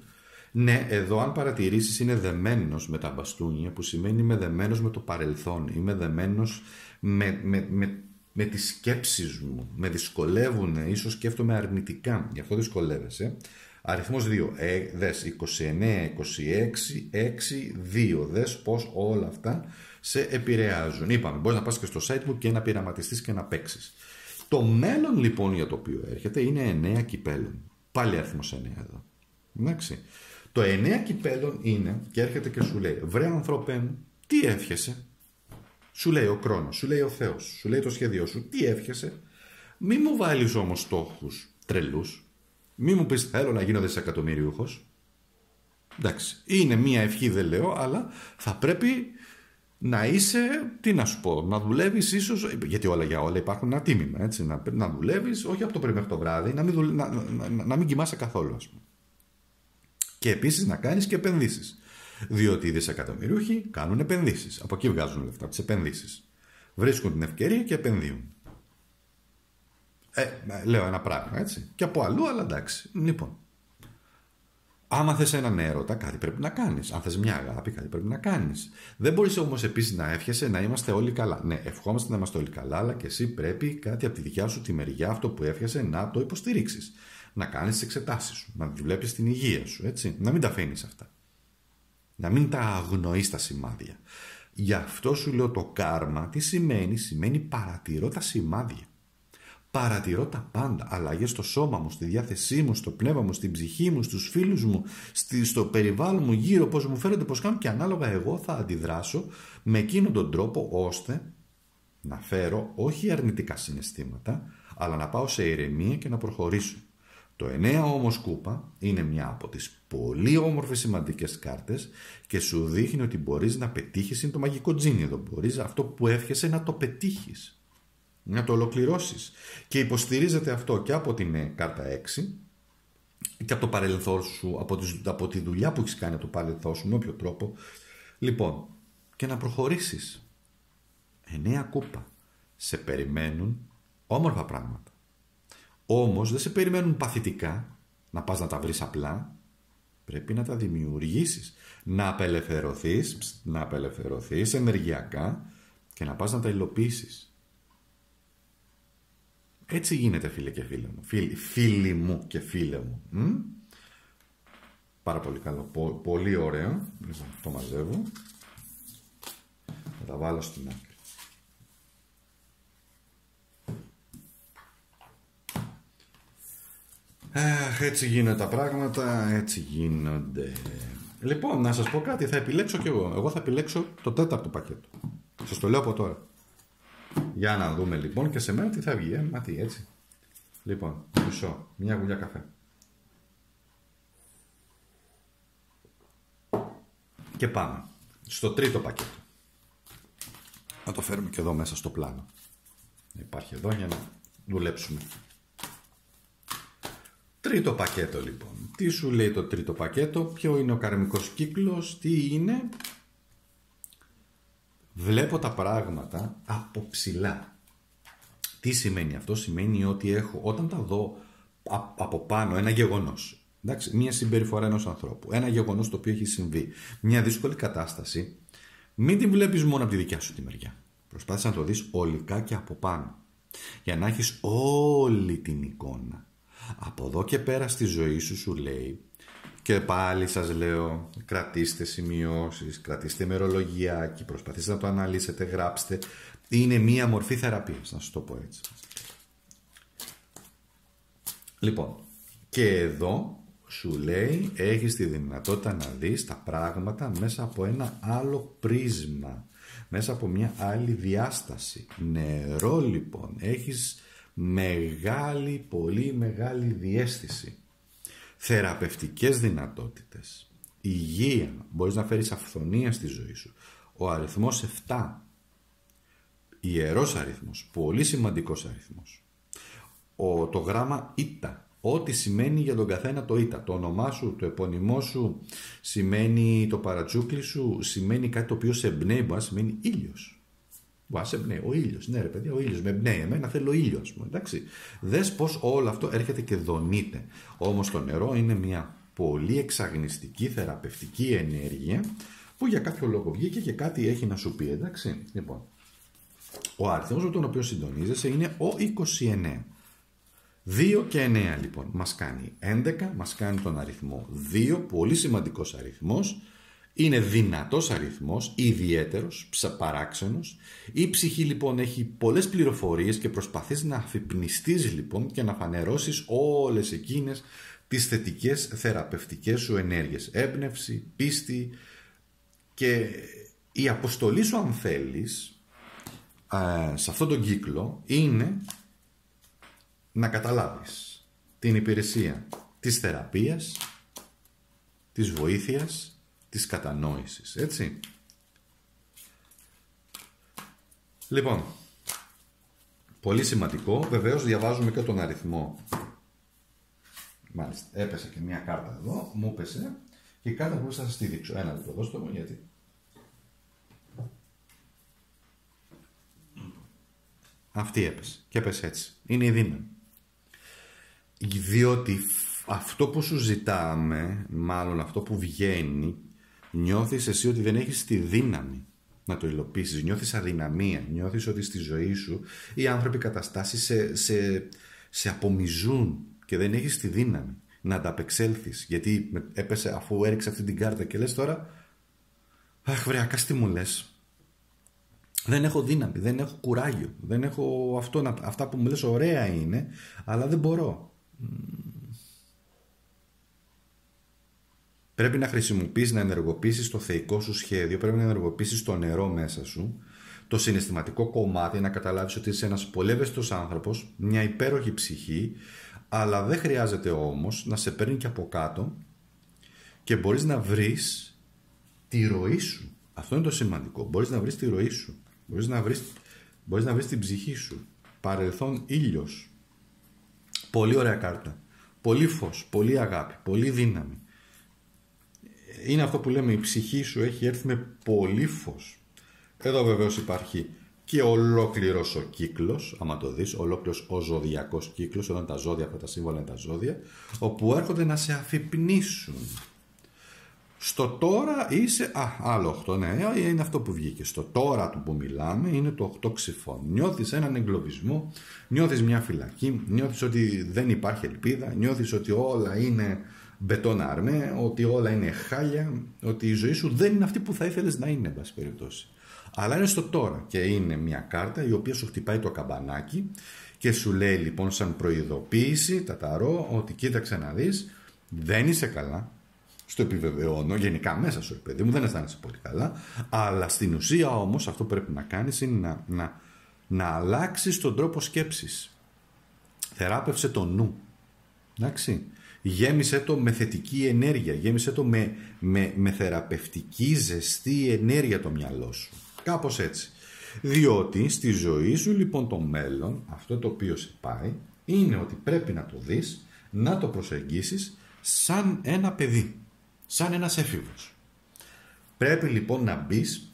ναι, εδώ αν παρατηρήσεις είναι δεμένος με τα μπαστούνια, που σημαίνει είμαι δεμένος με το παρελθόν, είμαι δεμένος με, με, με, με τις σκέψεις μου, με δυσκολεύουν, ίσως σκέφτομαι αρνητικά, γι' αυτό δυσκολεύεσαι. Αριθμός δύο, ε, δες είκοσι εννέα, είκοσι έξι, έξι, δύο, δες πώς όλα αυτά σε επηρεάζουν. Είπαμε, μπορείς να πας και στο site μου και να πειραματιστείς και να παίξεις. Το μέλλον λοιπόν για το οποίο έρχεται είναι εννέα κυπέλων. Πάλι αριθμός εννέα εδώ. Εντάξει. Το εννέα κυπέλων είναι και έρχεται και σου λέει, βρε ανθρωπέ μου, τι εύχεσαι? Σου λέει ο Κρόνος, σου λέει ο Θεός, σου λέει το σχέδιό σου, τι εύχεσαι? Μη μου βάλεις όμως στόχους τρελούς. Μη μου πεις θέλω να γίνω δισεκατομμυριούχος. Εντάξει, είναι μία ευχή δεν λέω, αλλά θα πρέπει να είσαι, τι να σου πω, να δουλεύεις ίσως, γιατί όλα για όλα υπάρχουν ένα τίμημα, έτσι, να, να δουλεύεις όχι από το πρωί μέχρι το βράδυ, να μην, δουλε, να, να, να, να μην κοιμάσαι καθόλου, ας πούμε. Και επίσης να κάνεις και επενδύσεις, διότι οι δισεκατομμυριούχοι κάνουν επενδύσεις, από εκεί βγάζουν λεφτά, από τις επενδύσεις. Βρίσκουν την ευκαιρία και επενδύουν. Ε, λέω ένα πράγμα, έτσι. Και από αλλού, αλλά εντάξει. Λοιπόν, άμα θες έναν έρωτα, κάτι πρέπει να κάνεις. Αν θες μια αγάπη, κάτι πρέπει να κάνεις. Δεν μπορείς όμως επίσης να εύχεσαι να είμαστε όλοι καλά. Ναι, ευχόμαστε να είμαστε όλοι καλά, αλλά και εσύ πρέπει κάτι από τη δικιά σου τη μεριά, αυτό που εύχεσαι, να το υποστηρίξεις. Να κάνεις τις εξετάσεις σου, να δουλέψεις την υγεία σου, έτσι. Να μην τα αφήνεις αυτά. Να μην τα αγνοείς τα σημάδια. Γι' αυτό σου λέω το κάρμα. Τι σημαίνει? Σημαίνει παρατηρώ τα σημάδια. Παρατηρώ τα πάντα, αλλαγές στο σώμα μου, στη διάθεσή μου, στο πνεύμα μου, στην ψυχή μου, στους φίλους μου, στη, στο περιβάλλον μου, γύρω, πώς μου φαίνεται, πώς κάνω, και ανάλογα εγώ θα αντιδράσω με εκείνον τον τρόπο ώστε να φέρω όχι αρνητικά συναισθήματα, αλλά να πάω σε ηρεμία και να προχωρήσω. Το εννέα όμως κούπα είναι μια από τις πολύ όμορφες σημαντικές κάρτες και σου δείχνει ότι μπορείς να πετύχεις, είναι το μαγικό τζίνι εδώ, μπορείς αυτό που εύχεσαι να το πετύχεις. Να το ολοκληρώσεις. Και υποστηρίζεται αυτό και από την κάρτα έξι και από το παρελθόν σου, από τη, από τη δουλειά που έχεις κάνει από το παρελθόν σου, με όποιο τρόπο. Λοιπόν, και να προχωρήσεις. Εννέα κούπα. Σε περιμένουν όμορφα πράγματα. Όμως δεν σε περιμένουν παθητικά, να πας να τα βρεις απλά. Πρέπει να τα δημιουργήσεις. Να απελευθερωθείς, να απελευθερωθείς ενεργειακά και να πας να τα υλοποιήσεις. Έτσι γίνεται, φίλε και φίλε μου, φίλοι, φίλοι μου και φίλε μου. Μ? Πάρα πολύ καλό, Πο, πολύ ωραίο. Λοιπόν, το μαζεύω. Θα τα βάλω στην άκρη. Αχ, έτσι γίνονται τα πράγματα, έτσι γίνονται. Λοιπόν, να σας πω κάτι, θα επιλέξω κι εγώ. Εγώ θα επιλέξω το τέταρτο πακέτο. Σας το λέω από τώρα. Για να δούμε λοιπόν και σε μένα τι θα βγει, ε, μάτι, έτσι. Λοιπόν, μισό, μια γουλιά καφέ. Και πάμε στο τρίτο πακέτο. Να το φέρουμε και εδώ μέσα στο πλάνο. Υπάρχει εδώ για να δουλέψουμε. Τρίτο πακέτο λοιπόν. Τι σου λέει το τρίτο πακέτο, ποιο είναι ο καρμικός κύκλος, τι είναι... Βλέπω τα πράγματα από ψηλά. Τι σημαίνει αυτό? Σημαίνει ότι έχω, όταν τα δω από πάνω, ένα γεγονός. Εντάξει, μια συμπεριφορά ενός ανθρώπου. Ένα γεγονός το οποίο έχει συμβεί. Μια δύσκολη κατάσταση. Μην την βλέπεις μόνο από τη δικιά σου τη μεριά. Προσπάθησε να το δεις ολικά και από πάνω. Για να έχεις όλη την εικόνα. Από εδώ και πέρα στη ζωή σου σου λέει... Και πάλι σας λέω, κρατήστε σημειώσεις, κρατήστε ημερολογιάκι, προσπαθήστε να το αναλύσετε, γράψτε. Είναι μία μορφή θεραπείας, να σας το πω έτσι. Λοιπόν, και εδώ σου λέει, έχεις τη δυνατότητα να δεις τα πράγματα μέσα από ένα άλλο πρίσμα, μέσα από μια άλλη διάσταση. Νερό λοιπόν, έχεις μεγάλη, πολύ μεγάλη διαίσθηση. Θεραπευτικές δυνατότητες, υγεία, μπορείς να φέρεις αυθονία στη ζωή σου. Ο αριθμός επτά, ιερός αριθμός, πολύ σημαντικός αριθμός. Ο, το γράμμα Ήτα, ό,τι σημαίνει για τον καθένα το Ήτα. Το όνομά σου, το επώνυμό σου, σημαίνει το παρατσούκλι σου, σημαίνει κάτι το οποίο σε εμπνέει, μπορεί να σημαίνει ήλιος. Μπα σε εμπνέει. Ο ήλιος. Ναι, ρε παιδιά, ο ήλιος. Με εμπνέει εμένα, θέλω ήλιο, ας πούμε. Εντάξει. Δες πως όλο αυτό έρχεται και δονείται. Όμως το νερό είναι μια πολύ εξαγνιστική θεραπευτική ενέργεια που για κάποιο λόγο βγήκε και κάτι έχει να σου πει. Εντάξει. Λοιπόν, ο αριθμός με τον οποίο συντονίζεσαι είναι ο είκοσι εννέα. δύο και εννέα λοιπόν. Μας κάνει έντεκα, μας κάνει τον αριθμό δύο, πολύ σημαντικός αριθμός. Είναι δυνατός αριθμός, ιδιαίτερος, παράξενος. Η ψυχή λοιπόν έχει πολλές πληροφορίες και προσπαθείς να αφυπνιστείς λοιπόν και να φανερώσεις όλες εκείνες τις θετικές θεραπευτικές σου ενέργειες. Έμπνευση, πίστη και η αποστολή σου αν θέλεις σε αυτόν τον κύκλο είναι να καταλάβεις την υπηρεσία της θεραπείας, της βοήθειας, της κατανόησης, έτσι. Λοιπόν, πολύ σημαντικό, βεβαίως διαβάζουμε και τον αριθμό. Μάλιστα, έπεσε και μια κάρτα εδώ, μου έπεσε και κάρτα που θα σας τη δείξω. Ένα λεπτό, δώστε μου, γιατί. Αυτή έπεσε και έπεσε έτσι, είναι η δύναμη. Διότι αυτό που σου ζητάμε, μάλλον αυτό που βγαίνει, νιώθεις εσύ ότι δεν έχεις τη δύναμη να το υλοποιήσεις, νιώθεις αδυναμία, νιώθεις ότι στη ζωή σου οι άνθρωποι καταστάσεις σε, σε, σε απομυζούν και δεν έχεις τη δύναμη να ανταπεξέλθεις. Γιατί έπεσε αφού έριξε αυτή την κάρτα και λες τώρα, αχ βρε Ακάς, τι μου λες. Δεν έχω δύναμη, δεν έχω κουράγιο, δεν έχω αυτό να, αυτά που μου λες ωραία είναι, αλλά δεν μπορώ. Πρέπει να χρησιμοποιήσεις, να ενεργοποιήσεις το θεϊκό σου σχέδιο, πρέπει να ενεργοποιήσεις το νερό μέσα σου, το συναισθηματικό κομμάτι, να καταλάβεις ότι είσαι ένας πολύ ευαίσθητος άνθρωπος, μια υπέροχη ψυχή, αλλά δεν χρειάζεται όμως να σε παίρνει και από κάτω και μπορείς να βρεις τη ροή σου. Αυτό είναι το σημαντικό. Μπορείς να βρεις τη ροή σου. Μπορείς να βρεις, μπορείς να βρεις την ψυχή σου. Παρελθόν ήλιος. Πολύ ωραία κάρτα. Πολύ φως. Πολύ αγάπη. Πολύ δύναμη. Είναι αυτό που λέμε, η ψυχή σου έχει έρθει με πολύ φως. Εδώ βεβαίως υπάρχει και ολόκληρος ο κύκλος, άμα το δεις, ολόκληρος ο ζωδιακός κύκλος, όταν τα ζώδια, αυτά τα σύμβολα είναι τα ζώδια, όπου έρχονται να σε αφυπνίσουν. Στο τώρα είσαι, α, άλλο οκτώ, ναι, είναι αυτό που βγήκε. Στο τώρα του που μιλάμε είναι το οκτώ ξυφών. Νιώθεις έναν εγκλωβισμό, νιώθεις μια φυλακή, νιώθεις ότι δεν υπάρχει ελπίδα, νιώθεις ότι όλα είναι μπετόνα αρμέ, ότι όλα είναι χάλια, ότι η ζωή σου δεν είναι αυτή που θα ήθελες να είναι, εν πάση περιπτώσει. Αλλά είναι στο τώρα και είναι μια κάρτα η οποία σου χτυπάει το καμπανάκι και σου λέει λοιπόν σαν προειδοποίηση, τα ταρό, ότι κοίταξε να δεις, δεν είσαι καλά. Στο επιβεβαιώνω, γενικά μέσα σου, παιδί μου, δεν αισθάνεσαι πολύ καλά. Αλλά στην ουσία όμως αυτό που πρέπει να κάνεις είναι να, να, να αλλάξεις τον τρόπο σκέψης. Θεράπευσε το νου. Εντάξει. Γέμισε το με θετική ενέργεια. Γέμισε το με, με, με θεραπευτική ζεστή ενέργεια το μυαλό σου. Κάπως έτσι. Διότι στη ζωή σου λοιπόν το μέλλον, αυτό το οποίο σε πάει, είναι ότι πρέπει να το δεις, να το προσεγγίσεις σαν ένα παιδί. Σαν ένας έφηβος. Πρέπει λοιπόν να μπεις,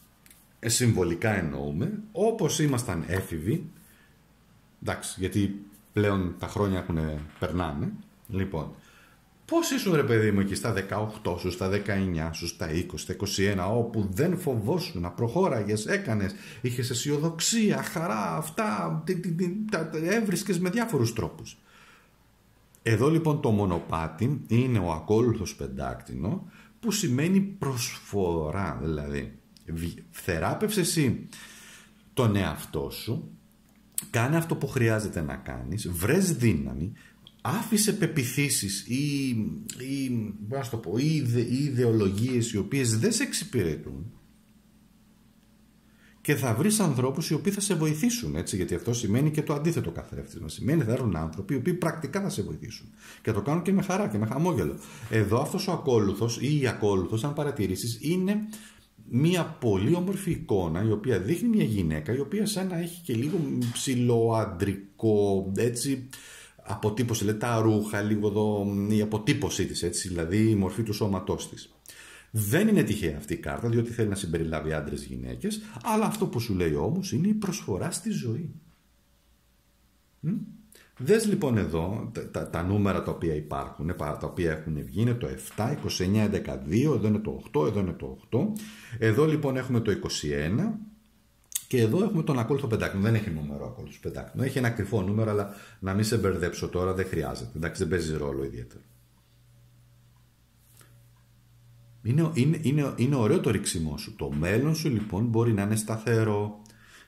συμβολικά εννοούμε, όπως ήμασταν έφηβοι, εντάξει, γιατί πλέον τα χρόνια έχουν περνάνε, λοιπόν, πώς ήσουν ρε παιδί μου εκεί στα δεκαοκτώ σου, στα δεκαεννιά σου, στα είκοσι, στα είκοσι ένα, όπου δεν φοβόσου να προχώραγες, έκανες, είχες αισιοδοξία, χαρά, αυτά, τ, τ, τ, τα, τα έβρισκες με διάφορους τρόπους. Εδώ λοιπόν το μονοπάτι είναι ο ακόλουθος πεντάκτηνο που σημαίνει προσφορά, δηλαδή θεράπευσε εσύ τον εαυτό σου, κάνε αυτό που χρειάζεται να κάνεις, βρες δύναμη, άφησε πεπιθήσεις ή, ή, πώς το πω, ή ιδε, ή ιδεολογίες οι οποίες δεν σε εξυπηρετούν και θα βρεις ανθρώπους οι οποίοι θα σε βοηθήσουν, έτσι, γιατί αυτό σημαίνει και το αντίθετο καθρέφτισμα. Σημαίνει θα έρθουν άνθρωποι οι οποίοι πρακτικά θα σε βοηθήσουν και το κάνουν και με χαρά και με χαμόγελο. Εδώ αυτός ο ακόλουθος ή η ακόλουθος, αν παρατηρήσεις, είναι μια πολύ όμορφη εικόνα η οποία δείχνει μια γυναίκα η οποία σαν να έχει και λίγο ψηλοαντρικό, έτσι, αποτύπωση, λέει, τα ρούχα λίγο εδώ, η αποτύπωσή της, έτσι, δηλαδή η μορφή του σώματός της. Δεν είναι τυχαία αυτή η κάρτα, διότι θέλει να συμπεριλάβει άντρες, γυναίκες, αλλά αυτό που σου λέει όμως είναι η προσφορά στη ζωή. Δες λοιπόν εδώ τα, τα, τα νούμερα τα οποία υπάρχουν, τα οποία έχουν βγει, είναι το επτά, είκοσι εννιά, έντεκα, δύο, εδώ είναι το οκτώ, εδώ είναι το οκτώ. Εδώ λοιπόν έχουμε το είκοσι ένα και εδώ έχουμε τον ακόλουθο πεντάκτηνο. Δεν έχει νούμερο ακόλουθο πεντάκτηνο, έχει ένα κρυφό νούμερο, αλλά να μην σε μπερδέψω τώρα, δεν χρειάζεται. Εντάξει, δεν παίζει ρόλο ιδιαίτερο. Είναι, είναι, είναι, είναι ωραίο το ρηξιμό σου. Το μέλλον σου λοιπόν μπορεί να είναι σταθερό,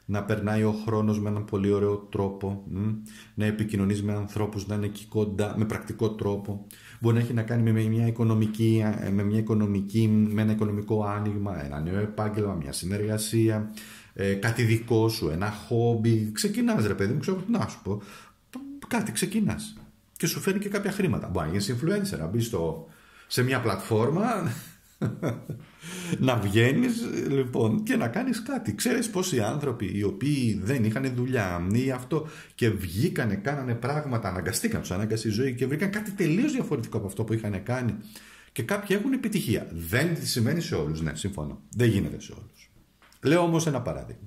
να περνάει ο χρόνος με έναν πολύ ωραίο τρόπο, να επικοινωνείς με ανθρώπους, να είναι εκεί κοντά, με πρακτικό τρόπο. Μπορεί να έχει να κάνει με μια οικονομική, με, μια οικονομική, με ένα οικονομικό άνοιγμα, ένα νέο επάγγελμα, μια συνεργασία, ε, κάτι δικό σου, ένα χόμπι. Ξεκινάς ρε παιδί μου, ξέρω να σου πω. Κάτι ξεκινάς και σου φέρνει και κάποια χρήματα. Μπορεί να γίνεις influencer, να μπεις στο, σε μια πλατφόρμα... να βγαίνεις λοιπόν και να κάνεις κάτι. Ξέρεις πόσοι άνθρωποι οι οποίοι δεν είχαν δουλειά ή αυτό και βγήκανε, κάνανε πράγματα, αναγκαστήκαν, τους ανάγκασε η ζωή και βρήκαν κάτι τελείως διαφορετικό από αυτό που είχαν κάνει και κάποιοι έχουν επιτυχία. Δεν σημαίνει σε όλους, ναι, συμφωνώ, δεν γίνεται σε όλους. Λέω όμως ένα παράδειγμα.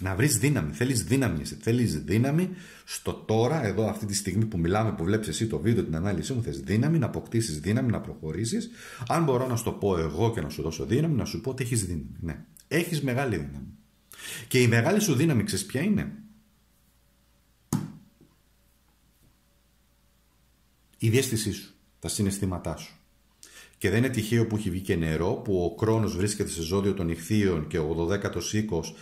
Να βρεις δύναμη, θέλεις δύναμη εσύ, θέλεις δύναμη στο τώρα, εδώ αυτή τη στιγμή που μιλάμε, που βλέπεις εσύ το βίντεο, την ανάλυση μου, θες δύναμη, να αποκτήσεις δύναμη, να προχωρήσεις. Αν μπορώ να σου το πω εγώ και να σου δώσω δύναμη, να σου πω ότι έχεις δύναμη, ναι. Έχεις μεγάλη δύναμη. Και η μεγάλη σου δύναμη, ξέρεις ποια είναι? Η διέστησή σου, τα συναισθήματά σου. Και δεν είναι τυχαίο που έχει βγει και νερό, που ο Κρόνος βρίσκεται σε ζώδιο των Ιχθείων και ο δωδέκατος οίκος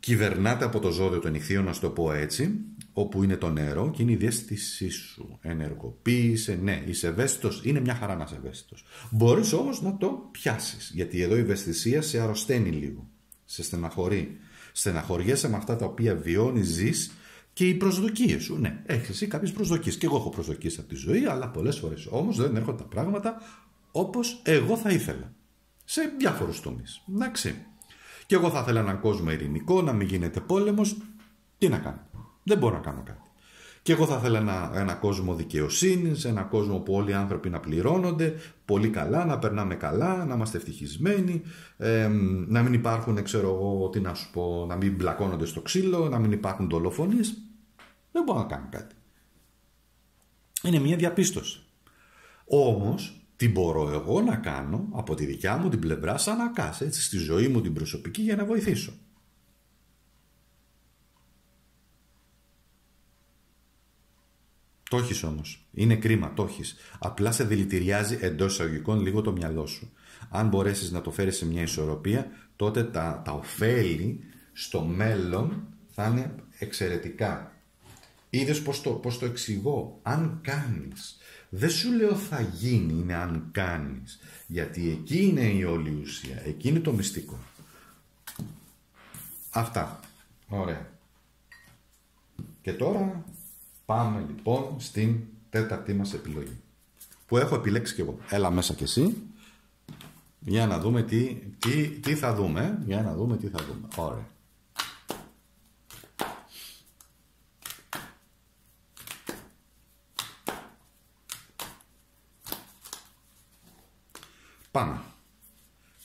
κυβερνάται από το ζώδιο των Ιχθείων, να σου το πω έτσι, όπου είναι το νερό και είναι η διέστησή σου. Ενεργοποίησε, ναι, είσαι ευαίσθητος, είναι μια χαρά να είσαι ευαίσθητος. Μπορείς όμως να το πιάσεις, γιατί εδώ η ευαισθησία σε αρρωσταίνει λίγο, σε στεναχωρεί. Στεναχωριέσαι με αυτά τα οποία βιώνεις, ζεις και οι προσδοκίες σου. Ναι, έχεις εσύ κάποιες προσδοκίες. Και εγώ έχω προσδοκίες από τη ζωή, αλλά πολλές φορές όμως δεν έρχονται τα πράγματα όπως εγώ θα ήθελα. Σε διάφορους τομείς. Εντάξει. Και εγώ θα ήθελα έναν κόσμο ειρηνικό, να μην γίνεται πόλεμος. Τι να κάνω? Δεν μπορώ να κάνω κάτι. Και εγώ θα ήθελα ένα, ένα κόσμο δικαιοσύνης, ένα κόσμο που όλοι οι άνθρωποι να πληρώνονται πολύ καλά, να περνάμε καλά, να είμαστε ευτυχισμένοι, ε, να μην υπάρχουν, ξέρω εγώ, τι να σου πω, να μην μπλακώνονται στο ξύλο, να μην υπάρχουν δολοφονίες. Δεν μπορώ να κάνω κάτι. Είναι μια διαπίστωση. Όμως... τι μπορώ εγώ να κάνω από τη δικιά μου την πλευρά σαν ΑΚΑΣ, έτσι, στη ζωή μου την προσωπική, για να βοηθήσω. Το έχεις όμως. Είναι κρίμα, το έχεις. Απλά σε δηλητηριάζει εντός εισαγωγικών λίγο το μυαλό σου. Αν μπορέσεις να το φέρεις σε μια ισορροπία, τότε τα, τα ωφέλη στο μέλλον θα είναι εξαιρετικά. Είδες πως το, πως το εξηγώ? Αν κάνεις. Δεν σου λέω θα γίνει, είναι αν κάνεις. Γιατί εκεί είναι η όλη ουσία. Εκεί είναι το μυστικό. Αυτά. Ωραία. Και τώρα πάμε λοιπόν στην τέταρτη μας επιλογή. Που έχω επιλέξει και εγώ. Έλα μέσα κι εσύ. Για να δούμε τι, τι, τι θα δούμε. Για να δούμε τι θα δούμε. Ωραία. Πάμε.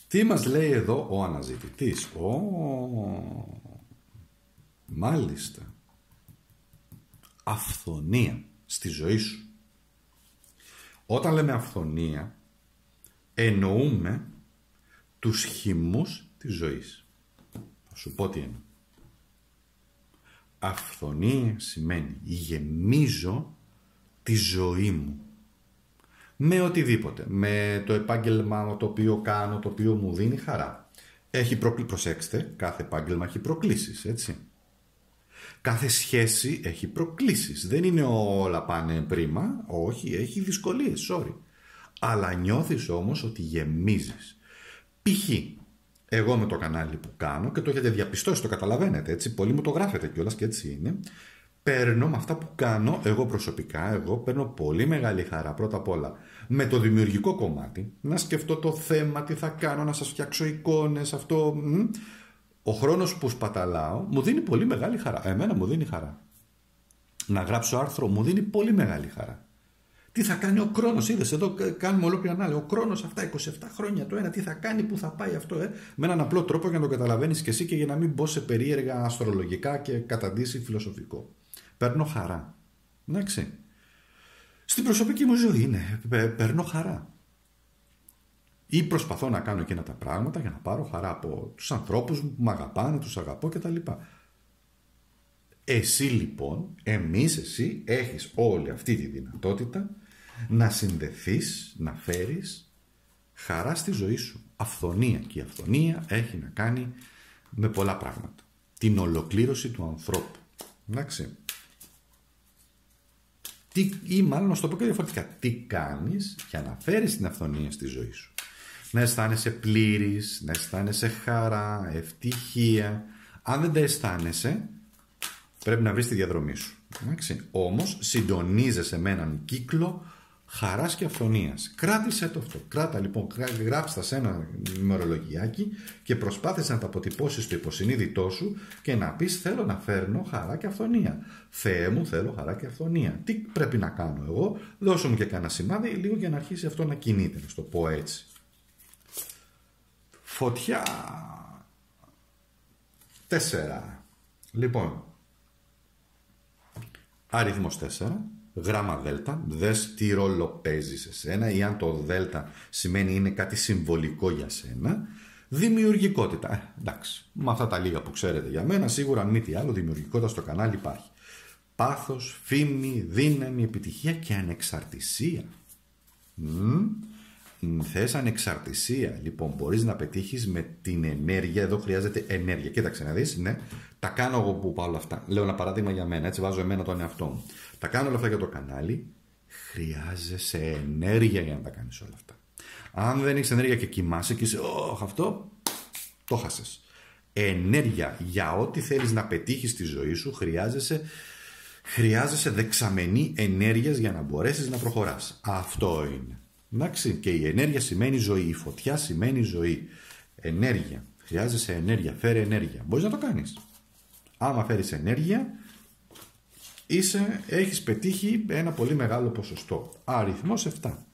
Τι μας λέει εδώ ο αναζητητής? Ο... Μάλιστα. Αφθονία στη ζωή σου. Όταν λέμε αφθονία, εννοούμε τους χυμούς της ζωής. Θα σου πω τι εννοώ. Αφθονία σημαίνει γεμίζω τη ζωή μου. Με οτιδήποτε, με το επάγγελμα το οποίο κάνω, το οποίο μου δίνει χαρά. Έχει προκλ... Προσέξτε, κάθε επάγγελμα έχει προκλήσεις, έτσι. Κάθε σχέση έχει προκλήσεις. Δεν είναι όλα πάνε πρίμα, όχι, έχει δυσκολίες, sorry. Αλλά νιώθεις όμως ότι γεμίζεις. Π.χ. εγώ με το κανάλι που κάνω, και το έχετε διαπιστώσει, το καταλαβαίνετε, έτσι, πολλοί μου το γράφετε κιόλας και έτσι είναι... Παίρνω με αυτά που κάνω εγώ προσωπικά, εγώ παίρνω πολύ μεγάλη χαρά πρώτα απ' όλα με το δημιουργικό κομμάτι, να σκεφτώ το θέμα, τι θα κάνω, να σας φτιάξω εικόνες, αυτό. Μ, ο χρόνος που σπαταλάω μου δίνει πολύ μεγάλη χαρά, εμένα μου δίνει χαρά. Να γράψω άρθρο μου δίνει πολύ μεγάλη χαρά. Τι θα κάνει ο χρόνος, είδες, εδώ κάνουμε ολόκληρη ανάλυση. Ο χρόνος αυτά, είκοσι επτά χρόνια το ένα, τι θα κάνει, πού θα πάει αυτό, ε? Με έναν απλό τρόπο για να το καταλαβαίνεις και εσύ και για να μην μπω σε περίεργα αστρολογικά και καταντήσει φιλοσοφικό. Παίρνω χαρά. Εντάξει. Στην προσωπική μου ζωή είναι, παίρνω χαρά. Ή προσπαθώ να κάνω εκείνα τα πράγματα για να πάρω χαρά από τους ανθρώπους μου που με αγαπάνε, τους αγαπώ κτλ. Εσύ λοιπόν, εμείς εσύ, έχεις όλη αυτή τη δυνατότητα να συνδεθείς, να φέρεις χαρά στη ζωή σου. Αυθονία. Και η αυθονία έχει να κάνει με πολλά πράγματα. Την ολοκλήρωση του ανθρώπου. Εντάξει. Τι, ή μάλλον να σου το πω και διαφορετικά. Τι κάνεις για να φέρεις την αυθονία στη ζωή σου. Να αισθάνεσαι πλήρης, να αισθάνεσαι χαρά, ευτυχία. Αν δεν τα αισθάνεσαι, πρέπει να βρεις τη διαδρομή σου. Εντάξει. Όμως συντονίζεσαι με έναν κύκλο χαράς και αυθονίας. Κράτησε το αυτό. Κράτα λοιπόν, γράψτε σε ένα ημερολογιάκι και προσπάθησε να τα αποτυπώσεις στο υποσυνείδητό σου και να πεις: θέλω να φέρνω χαρά και αυθονία. Θεέ μου, θέλω χαρά και αυθονία. Τι πρέπει να κάνω εγώ, δώσε μου και κανένα σημάδι λίγο για να αρχίσει αυτό να κινείται. Να το πω έτσι. Φωτιά. Τέσσερα. Λοιπόν. Αριθμός τέσσερα, γράμμα δέλτα, δες τι ρόλο παίζει σε σένα ή αν το δέλτα σημαίνει είναι κάτι συμβολικό για σένα. Δημιουργικότητα, ε, εντάξει, με αυτά τα λίγα που ξέρετε για μένα, σίγουρα αν μη τι άλλο δημιουργικότητα στο κανάλι υπάρχει. Πάθος, φήμη, δύναμη, επιτυχία και ανεξαρτησία. Μ, θες ανεξαρτησία, λοιπόν μπορείς να πετύχεις με την ενέργεια, εδώ χρειάζεται ενέργεια, κοίταξε να δεις, ναι. Τα κάνω εγώ που πάω όλα αυτά. Λέω ένα παράδειγμα για μένα, έτσι βάζω εμένα τον εαυτό μου. Τα κάνω όλα αυτά για το κανάλι. Χρειάζεσαι ενέργεια για να τα κάνεις όλα αυτά. Αν δεν έχεις ενέργεια και κοιμάσαι και είσαι, οχ, αυτό, το χάσες. Ενέργεια για ό,τι θέλεις να πετύχεις στη ζωή σου, χρειάζεσαι, χρειάζεσαι δεξαμενή ενέργειας για να μπορέσεις να προχωράς. Αυτό είναι. Εντάξει, και η ενέργεια σημαίνει ζωή, η φωτιά σημαίνει ζωή. Ενέργεια. Χρειάζεσαι ενέργεια, φέρε ενέργεια. Μπορείς να το κάνεις. Άμα φέρεις ενέργεια, είσαι, έχεις πετύχει ένα πολύ μεγάλο ποσοστό. Αριθμός επτά.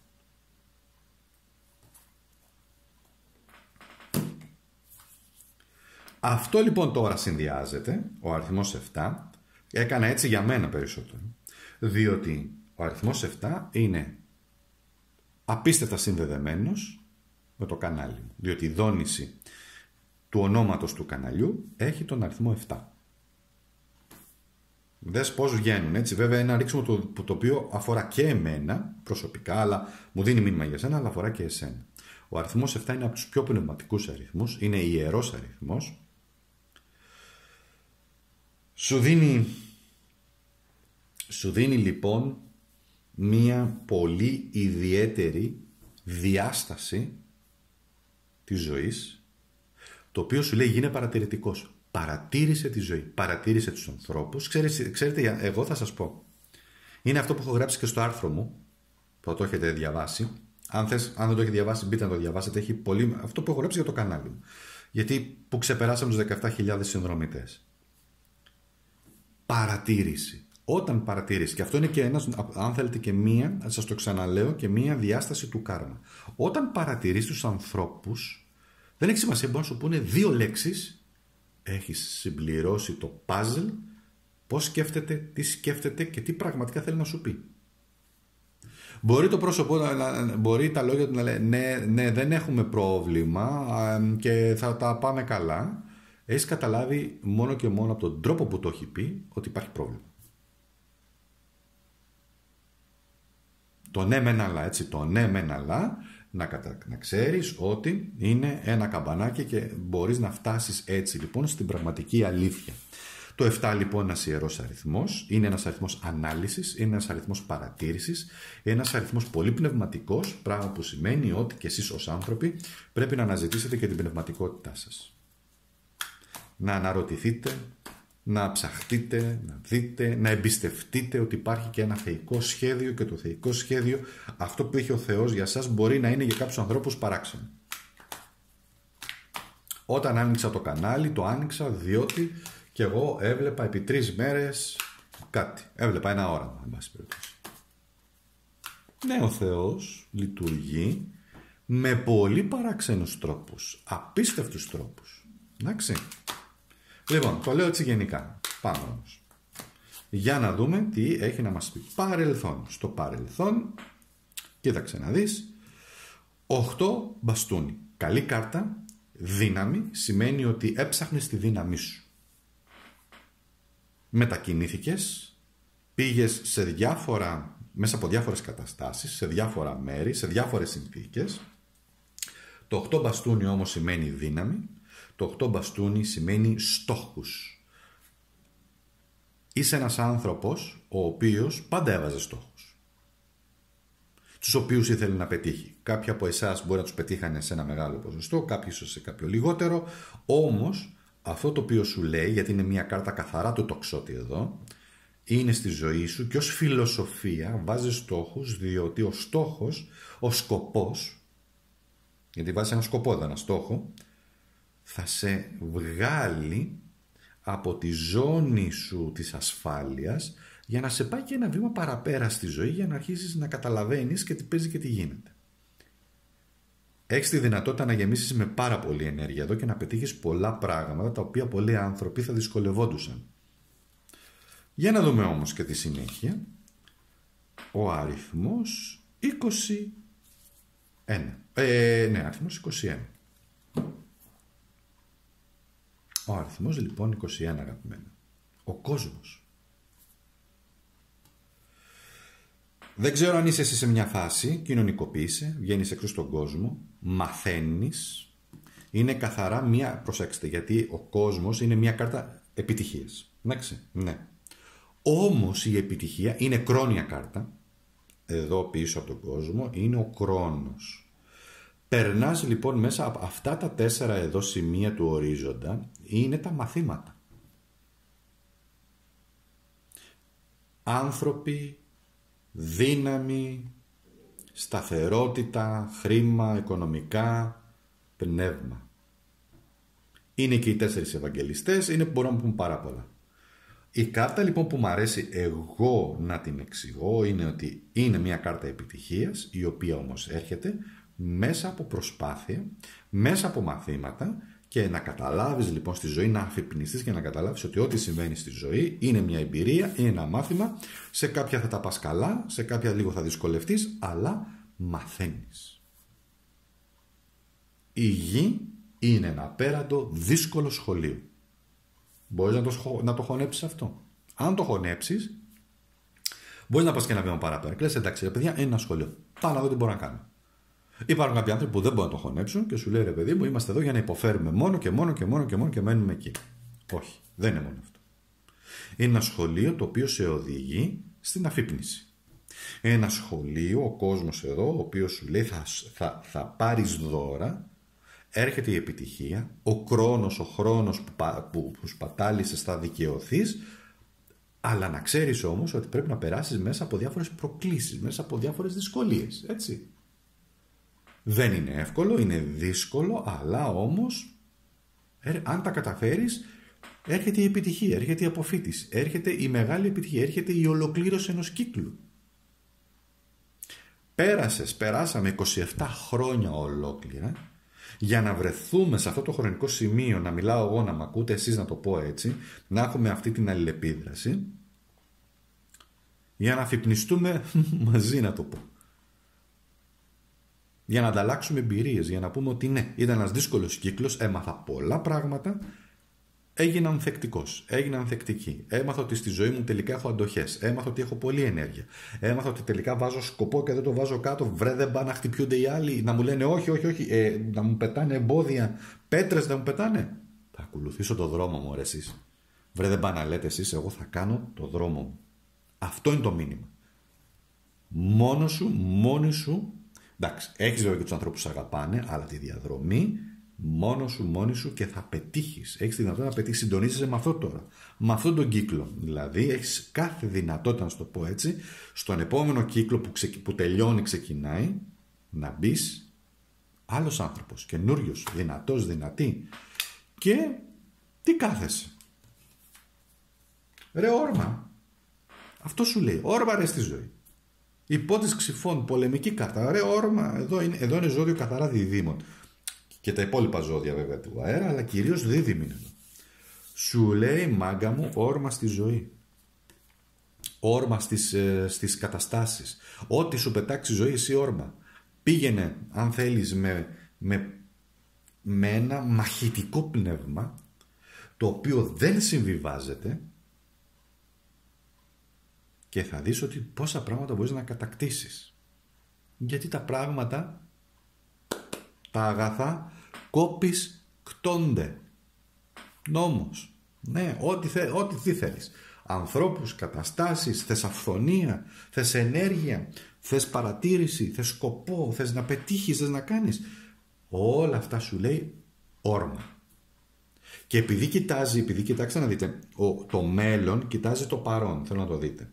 Αυτό λοιπόν τώρα συνδυάζεται, ο αριθμός επτά, έκανα έτσι για μένα περισσότερο, διότι ο αριθμός επτά είναι απίστευτα συνδεδεμένος με το κανάλι μου, διότι η δόνηση του ονόματος του καναλιού έχει τον αριθμό επτά. Δες πώς βγαίνουν, έτσι. Βέβαια, ένα ρίξιμο το, το οποίο αφορά και εμένα προσωπικά, αλλά μου δίνει μήνυμα για εσένα, αλλά αφορά και εσένα. Ο αριθμός επτά είναι από τους πιο πνευματικούς αριθμούς, είναι ιερός αριθμός. Σου δίνει, σου δίνει λοιπόν μία πολύ ιδιαίτερη διάσταση της ζωής, το οποίο σου λέει γίνε παρατηρητικός. Παρατήρησε τη ζωή, παρατήρησε τους ανθρώπους. Ξέρετε, ξέρετε, εγώ θα σας πω. Είναι αυτό που έχω γράψει και στο άρθρο μου, που το έχετε διαβάσει. Αν, θες, αν δεν το έχετε διαβάσει, μπείτε να το διαβάσετε. Έχει πολύ... Αυτό που έχω γράψει για το κανάλι μου. Γιατί που ξεπεράσαμε τους δεκαεπτά χιλιάδες συνδρομητές. Παρατήρηση. Όταν παρατήρησε, και αυτό είναι και ένας, αν θέλετε και μία, σας το ξαναλέω, και μία διάσταση του κάρμα. Όταν παρατηρείς τους ανθρώπους, δεν έχει σημασία, μπορεί να σου πούνε δύο λέξεις. Έχεις συμπληρώσει το puzzle, πώς σκέφτεται, τι σκέφτεται και τι πραγματικά θέλει να σου πει. Μπορεί το πρόσωπο, μπορεί τα λόγια του να λέει ναι, ναι, δεν έχουμε πρόβλημα και θα τα πάμε καλά. Έχεις καταλάβει μόνο και μόνο από τον τρόπο που το έχει πει ότι υπάρχει πρόβλημα. Το ναι μεν αλλά, έτσι, το ναι μεν αλλά... Να, κατα... να ξέρεις ότι είναι ένα καμπανάκι και μπορείς να φτάσεις έτσι λοιπόν στην πραγματική αλήθεια. Το επτά λοιπόν είναι ένας ιερός αριθμός, είναι ένας αριθμός ανάλυσης, είναι ένας αριθμός παρατήρησης, ένας αριθμός πολύ πνευματικός, πράγμα που σημαίνει ότι και εσείς ως άνθρωποι πρέπει να αναζητήσετε και την πνευματικότητά σας. Να αναρωτηθείτε, να ψαχτείτε, να δείτε, να εμπιστευτείτε ότι υπάρχει και ένα θεϊκό σχέδιο και το θεϊκό σχέδιο, αυτό που έχει ο Θεός για σας, μπορεί να είναι για κάποιους ανθρώπους παράξενο. Όταν άνοιξα το κανάλι, το άνοιξα διότι και εγώ έβλεπα επί τρεις μέρες κάτι. Έβλεπα ένα όραμα, εν πάση περιπτώσει. Ναι, ο Θεός λειτουργεί με πολύ παράξενους τρόπους, απίστευτους τρόπους. Εντάξει. Λοιπόν, το λέω έτσι γενικά. Πάμε όμως. Για να δούμε τι έχει να μας πει. Παρελθόν. Στο παρελθόν, κοίταξε να δεις, οκτώ μπαστούνι. Καλή κάρτα, δύναμη, σημαίνει ότι έψαχνες τη δύναμή σου. Μετακινήθηκες, πήγες σε διάφορα, μέσα από διάφορες καταστάσεις, σε διάφορα μέρη, σε διάφορες συνθήκες. Το οκτώ μπαστούνι όμως σημαίνει δύναμη. Το οκτώ μπαστούνι σημαίνει στόχους. Είσαι ένας άνθρωπος ο οποίος πάντα έβαζε στόχους, τους οποίους ήθελε να πετύχει. Κάποιοι από εσάς μπορεί να τους πετύχανε σε ένα μεγάλο ποσοστό, κάποιοι ίσως σε κάποιο λιγότερο. Όμως αυτό το οποίο σου λέει, γιατί είναι μια κάρτα καθαρά του τοξότη εδώ, είναι στη ζωή σου και ως φιλοσοφία βάζεις στόχους, διότι ο στόχος, ο σκοπός, γιατί βάζεις ένα σκοπό, ένα στόχο, θα σε βγάλει από τη ζώνη σου της ασφάλειας για να σε πάει και ένα βήμα παραπέρα στη ζωή, για να αρχίσεις να καταλαβαίνεις και τι παίζει και τι γίνεται. Έχεις τη δυνατότητα να γεμίσεις με πάρα πολλή ενέργεια εδώ και να πετύχεις πολλά πράγματα τα οποία πολλοί άνθρωποι θα δυσκολευόντουσαν. Για να δούμε όμως και τη συνέχεια. Ο αριθμός είκοσι ένα. Ε, ναι, αριθμός είκοσι ένα. Ο αριθμός λοιπόν είκοσι ένα, αγαπημένα. Ο κόσμος. Δεν ξέρω αν είσαι εσύ σε μια φάση, κοινωνικοποίησε, βγαίνεις έξω στον κόσμο, μαθαίνεις. Είναι καθαρά μια, προσέξτε, γιατί ο κόσμος είναι μια κάρτα επιτυχίας. Εντάξει, ναι. Όμως η επιτυχία είναι κρόνια κάρτα. Εδώ πίσω από τον κόσμο είναι ο κρόνος. Περνάς λοιπόν μέσα από αυτά τα τέσσερα εδώ σημεία του ορίζοντα, είναι τα μαθήματα. Άνθρωποι, δύναμη, σταθερότητα, χρήμα, οικονομικά, πνεύμα. Είναι και οι τέσσερις ευαγγελιστές, είναι που μπορούν να πούν πάρα πολλά. Η κάρτα λοιπόν που μου αρέσει εγώ να την εξηγώ είναι ότι είναι μια κάρτα επιτυχίας, η οποία όμως έρχεται μέσα από προσπάθεια, μέσα από μαθήματα, και να καταλάβεις λοιπόν στη ζωή, να αφυπνιστείς και να καταλάβεις ότι ό,τι συμβαίνει στη ζωή είναι μια εμπειρία, είναι ένα μάθημα. Σε κάποια θα τα πας καλά, σε κάποια λίγο θα δυσκολευτείς, αλλά μαθαίνεις. Η γη είναι ένα απέραντο δύσκολο σχολείο. Μπορείς να το, να το χωνέψεις αυτό. Αν το χωνέψεις, μπορείς να πας και ένα βήμα παραπέρα. Λες, εντάξει ρε παιδιά, είναι ένα σχολείο, πάω να δω τι μπορώ να κάνω. Υπάρχουν κάποιοι άνθρωποι που δεν μπορούν να το χωνέψουν και σου λέει ρε παιδί μου, είμαστε εδώ για να υποφέρουμε μόνο και μόνο και μόνο και μόνο και μένουμε εκεί. Όχι, δεν είναι μόνο αυτό. Είναι ένα σχολείο το οποίο σε οδηγεί στην αφύπνιση. Ένα σχολείο, ο κόσμος εδώ, ο οποίος σου λέει θα, θα, θα πάρεις δώρα, έρχεται η επιτυχία, ο χρόνος, ο χρόνος που, που, που σπατάλησες θα δικαιωθείς, αλλά να ξέρεις όμως ότι πρέπει να περάσεις μέσα από διάφορες προκλήσεις, μέσα από διάφορες δυσκολίες, έτσι. Δεν είναι εύκολο, είναι δύσκολο, αλλά όμως ε, αν τα καταφέρεις, έρχεται η επιτυχία, έρχεται η αποφύτιση, έρχεται η μεγάλη επιτυχία, έρχεται η ολοκλήρωση ενός κύκλου. Πέρασες, περάσαμε είκοσι επτά χρόνια ολόκληρα για να βρεθούμε σε αυτό το χρονικό σημείο, να μιλάω εγώ, να μ' ακούτε εσείς, να το πω έτσι, να έχουμε αυτή την αλληλεπίδραση, για να αφυπνιστούμε μαζί, να το πω. Για να ανταλλάξουμε εμπειρίες, για να πούμε ότι ναι, ήταν ένας δύσκολος κύκλος, έμαθα πολλά πράγματα, έγινα ανθεκτικός, έγινα ανθεκτική, έμαθα ότι στη ζωή μου τελικά έχω αντοχές, έμαθα ότι έχω πολλή ενέργεια, έμαθα ότι τελικά βάζω σκοπό και δεν το βάζω κάτω, βρε δεν πάνε να χτυπιούνται οι άλλοι, να μου λένε όχι, όχι, όχι, ε, να μου πετάνε εμπόδια, πέτρες να μου πετάνε. Θα ακολουθήσω το δρόμο μου, ρε εσείς. Βρε δεν πάνε να λέτε εσείς, εγώ θα κάνω το δρόμο μου. Αυτό είναι το μήνυμα. Μόνος σου, μόνη σου. Εντάξει, έχεις βέβαια και τους ανθρώπους που σε αγαπάνε, αλλά τη διαδρομή μόνο σου, μόνη σου, και θα πετύχεις. Έχεις τη δυνατότητα να πετύχεις. Συντονίζεσαι με αυτό τώρα, με αυτόν τον κύκλο. Δηλαδή, έχεις κάθε δυνατότητα, να σου το πω έτσι, στον επόμενο κύκλο που, ξε, που τελειώνει, ξεκινάει, να μπεις άλλος άνθρωπος, καινούριος, δυνατός, δυνατή. Και τι κάθεσαι. Ρε όρμα. Αυτό σου λέει. Όρμα ρε στη ζωή. Υπότης Ξιφών, πολεμική κάρτα. Ωραίο όρομα. Εδώ είναι, εδώ είναι ζώδιο καθαρά διδήμων. Και τα υπόλοιπα ζώδια βέβαια του αέρα, αλλά κυρίως δίδυμοι είναι εδώ. Σου λέει, μάγκα μου, όρμα στη ζωή. Όρμα στις, ε, στις καταστάσεις. Ό,τι σου πετάξει η ζωή, εσύ όρμα. Πήγαινε, αν θέλεις, με, με, με ένα μαχητικό πνεύμα, το οποίο δεν συμβιβάζεται, και θα δεις ότι πόσα πράγματα μπορείς να κατακτήσεις. Γιατί τα πράγματα, τα αγαθά, κόπης, κτώνται. Νόμος. Ναι, ό,τι, θε, ό,τι τι θέλεις. Ανθρώπους, καταστάσεις, θες αυθονία, θες ενέργεια, θες παρατήρηση, θες σκοπό, θες να πετύχεις, θες να κάνεις. Όλα αυτά σου λέει όρμα. Και επειδή κοιτάζει, επειδή κοιτάξτε να δείτε, ο, το μέλλον κοιτάζει το παρόν, θέλω να το δείτε.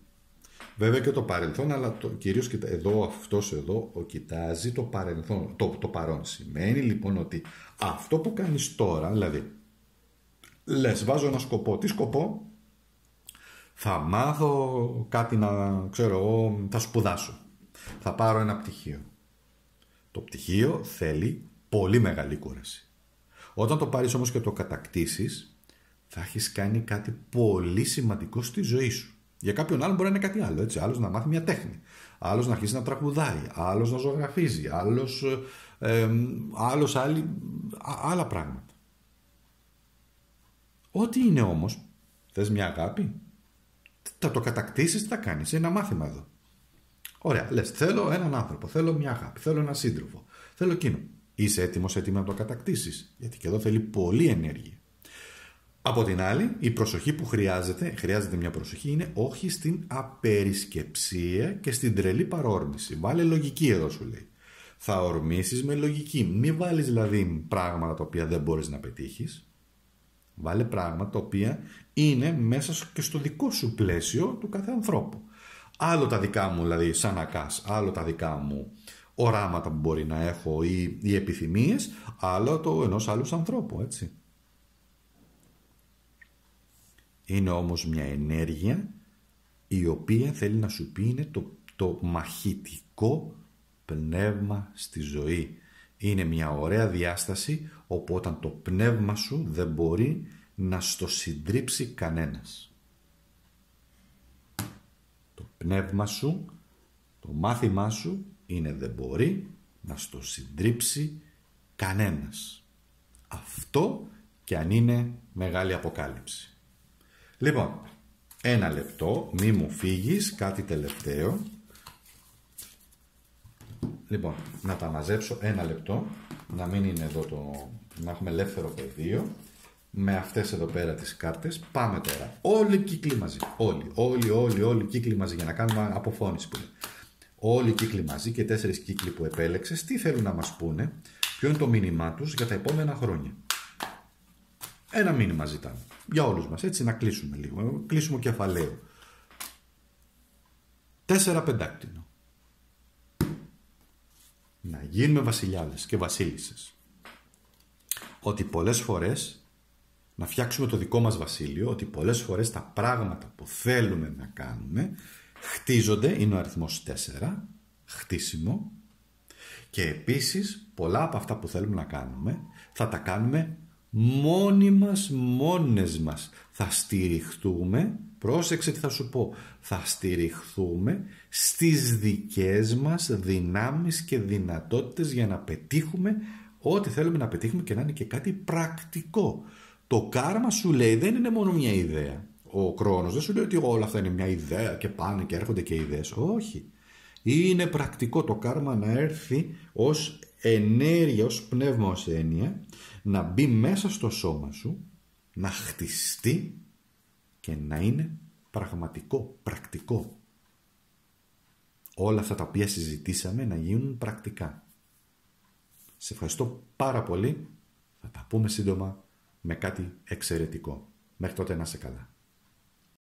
Βέβαια και το παρελθόν, αλλά το, κυρίως κοιτά, εδώ, αυτός εδώ, ο, κοιτάζει το παρελθόν, το, το παρόν. Σημαίνει λοιπόν ότι αυτό που κάνεις τώρα, δηλαδή, λες, βάζω ένα σκοπό. Τι σκοπό? Θα μάθω κάτι να, ξέρω εγώ, θα σπουδάσω. Θα πάρω ένα πτυχίο. Το πτυχίο θέλει πολύ μεγάλη κούραση. Όταν το πάρεις όμως και το κατακτήσεις, θα έχεις κάνει κάτι πολύ σημαντικό στη ζωή σου. Για κάποιον άλλον μπορεί να είναι κάτι άλλο, έτσι. Άλλος να μάθει μια τέχνη, άλλος να αρχίσει να τραγουδάει, άλλος να ζωγραφίζει, άλλος, ε, άλλος άλλη, άλλα πράγματα. Ό,τι είναι όμως, θες μια αγάπη, θα το κατακτήσεις, θα κάνεις ένα μάθημα εδώ. Ωραία, λες, θέλω έναν άνθρωπο, θέλω μια αγάπη, θέλω έναν σύντροφο, θέλω εκείνο. Είσαι έτοιμος, έτοιμο να το κατακτήσεις, γιατί και εδώ θέλει πολλή ενέργεια. Από την άλλη, η προσοχή που χρειάζεται, χρειάζεται μια προσοχή, είναι όχι στην απερισκεψία και στην τρελή παρόρμηση. Βάλε λογική εδώ σου λέει. Θα ορμήσεις με λογική. Μην βάλεις δηλαδή πράγματα τα οποία δεν μπορείς να πετύχεις. Βάλε πράγματα τα οποία είναι μέσα και στο δικό σου πλαίσιο του κάθε ανθρώπου. Άλλο τα δικά μου, δηλαδή σαν ακάς, άλλο τα δικά μου οράματα που μπορεί να έχω ή, ή επιθυμίες, άλλο το ενός άλλου ανθρώπου, έτσι. Είναι όμως μια ενέργεια η οποία θέλει να σου πει είναι το, το μαχητικό πνεύμα στη ζωή. Είναι μια ωραία διάσταση όπου όταν το πνεύμα σου δεν μπορεί να στο συντρίψει κανένας. Το πνεύμα σου, το μάθημά σου είναι δεν μπορεί να στο συντρίψει κανένας. Αυτό και αν είναι μεγάλη αποκάλυψη. Λοιπόν, ένα λεπτό, μη μου φύγεις, κάτι τελευταίο. Λοιπόν, να τα μαζέψω ένα λεπτό, να μην είναι εδώ το... να έχουμε ελεύθερο πεδίο. Με αυτές εδώ πέρα τις κάρτες, πάμε τώρα. Όλοι κύκλοι μαζί, όλοι, όλοι, όλοι, όλοι κύκλοι μαζί, για να κάνουμε αποφώνηση που είναι. Όλοι κύκλοι μαζί και τέσσερις κύκλοι που επέλεξες, τι θέλουν να μας πούνε, ποιο είναι το μήνυμά τους για τα επόμενα χρόνια. Ένα μήνυμα ζητάμε. Για όλους μας. Έτσι να κλείσουμε λίγο. Κλείσουμε κεφαλαίο. Τέσσερα πεντάκτηνο. Να γίνουμε βασιλιάδες και βασίλισσες. Ότι πολλές φορές να φτιάξουμε το δικό μας βασίλειο, ότι πολλές φορές τα πράγματα που θέλουμε να κάνουμε χτίζονται, είναι ο αριθμός τέσσερα, χτίσιμο, και επίσης πολλά από αυτά που θέλουμε να κάνουμε θα τα κάνουμε μόνοι μας, μόνες μας. Θα στηριχθούμε, πρόσεξε τι θα σου πω, θα στηριχθούμε στις δικές μας δυνάμεις και δυνατότητες για να πετύχουμε ό,τι θέλουμε να πετύχουμε και να είναι και κάτι πρακτικό. Το κάρμα σου λέει δεν είναι μόνο μια ιδέα. Ο Κρόνος δεν σου λέει ότι όλα αυτά είναι μια ιδέα και πάνε και έρχονται και ιδέες. Όχι. Είναι πρακτικό το κάρμα να έρθει ως ενέργεια, ως πνεύμα, ως έννοια, να μπει μέσα στο σώμα σου, να χτιστεί και να είναι πραγματικό, πρακτικό. Όλα αυτά τα οποία συζητήσαμε να γίνουν πρακτικά. Σε ευχαριστώ πάρα πολύ. Θα τα πούμε σύντομα με κάτι εξαιρετικό. Μέχρι τότε να είσαι καλά.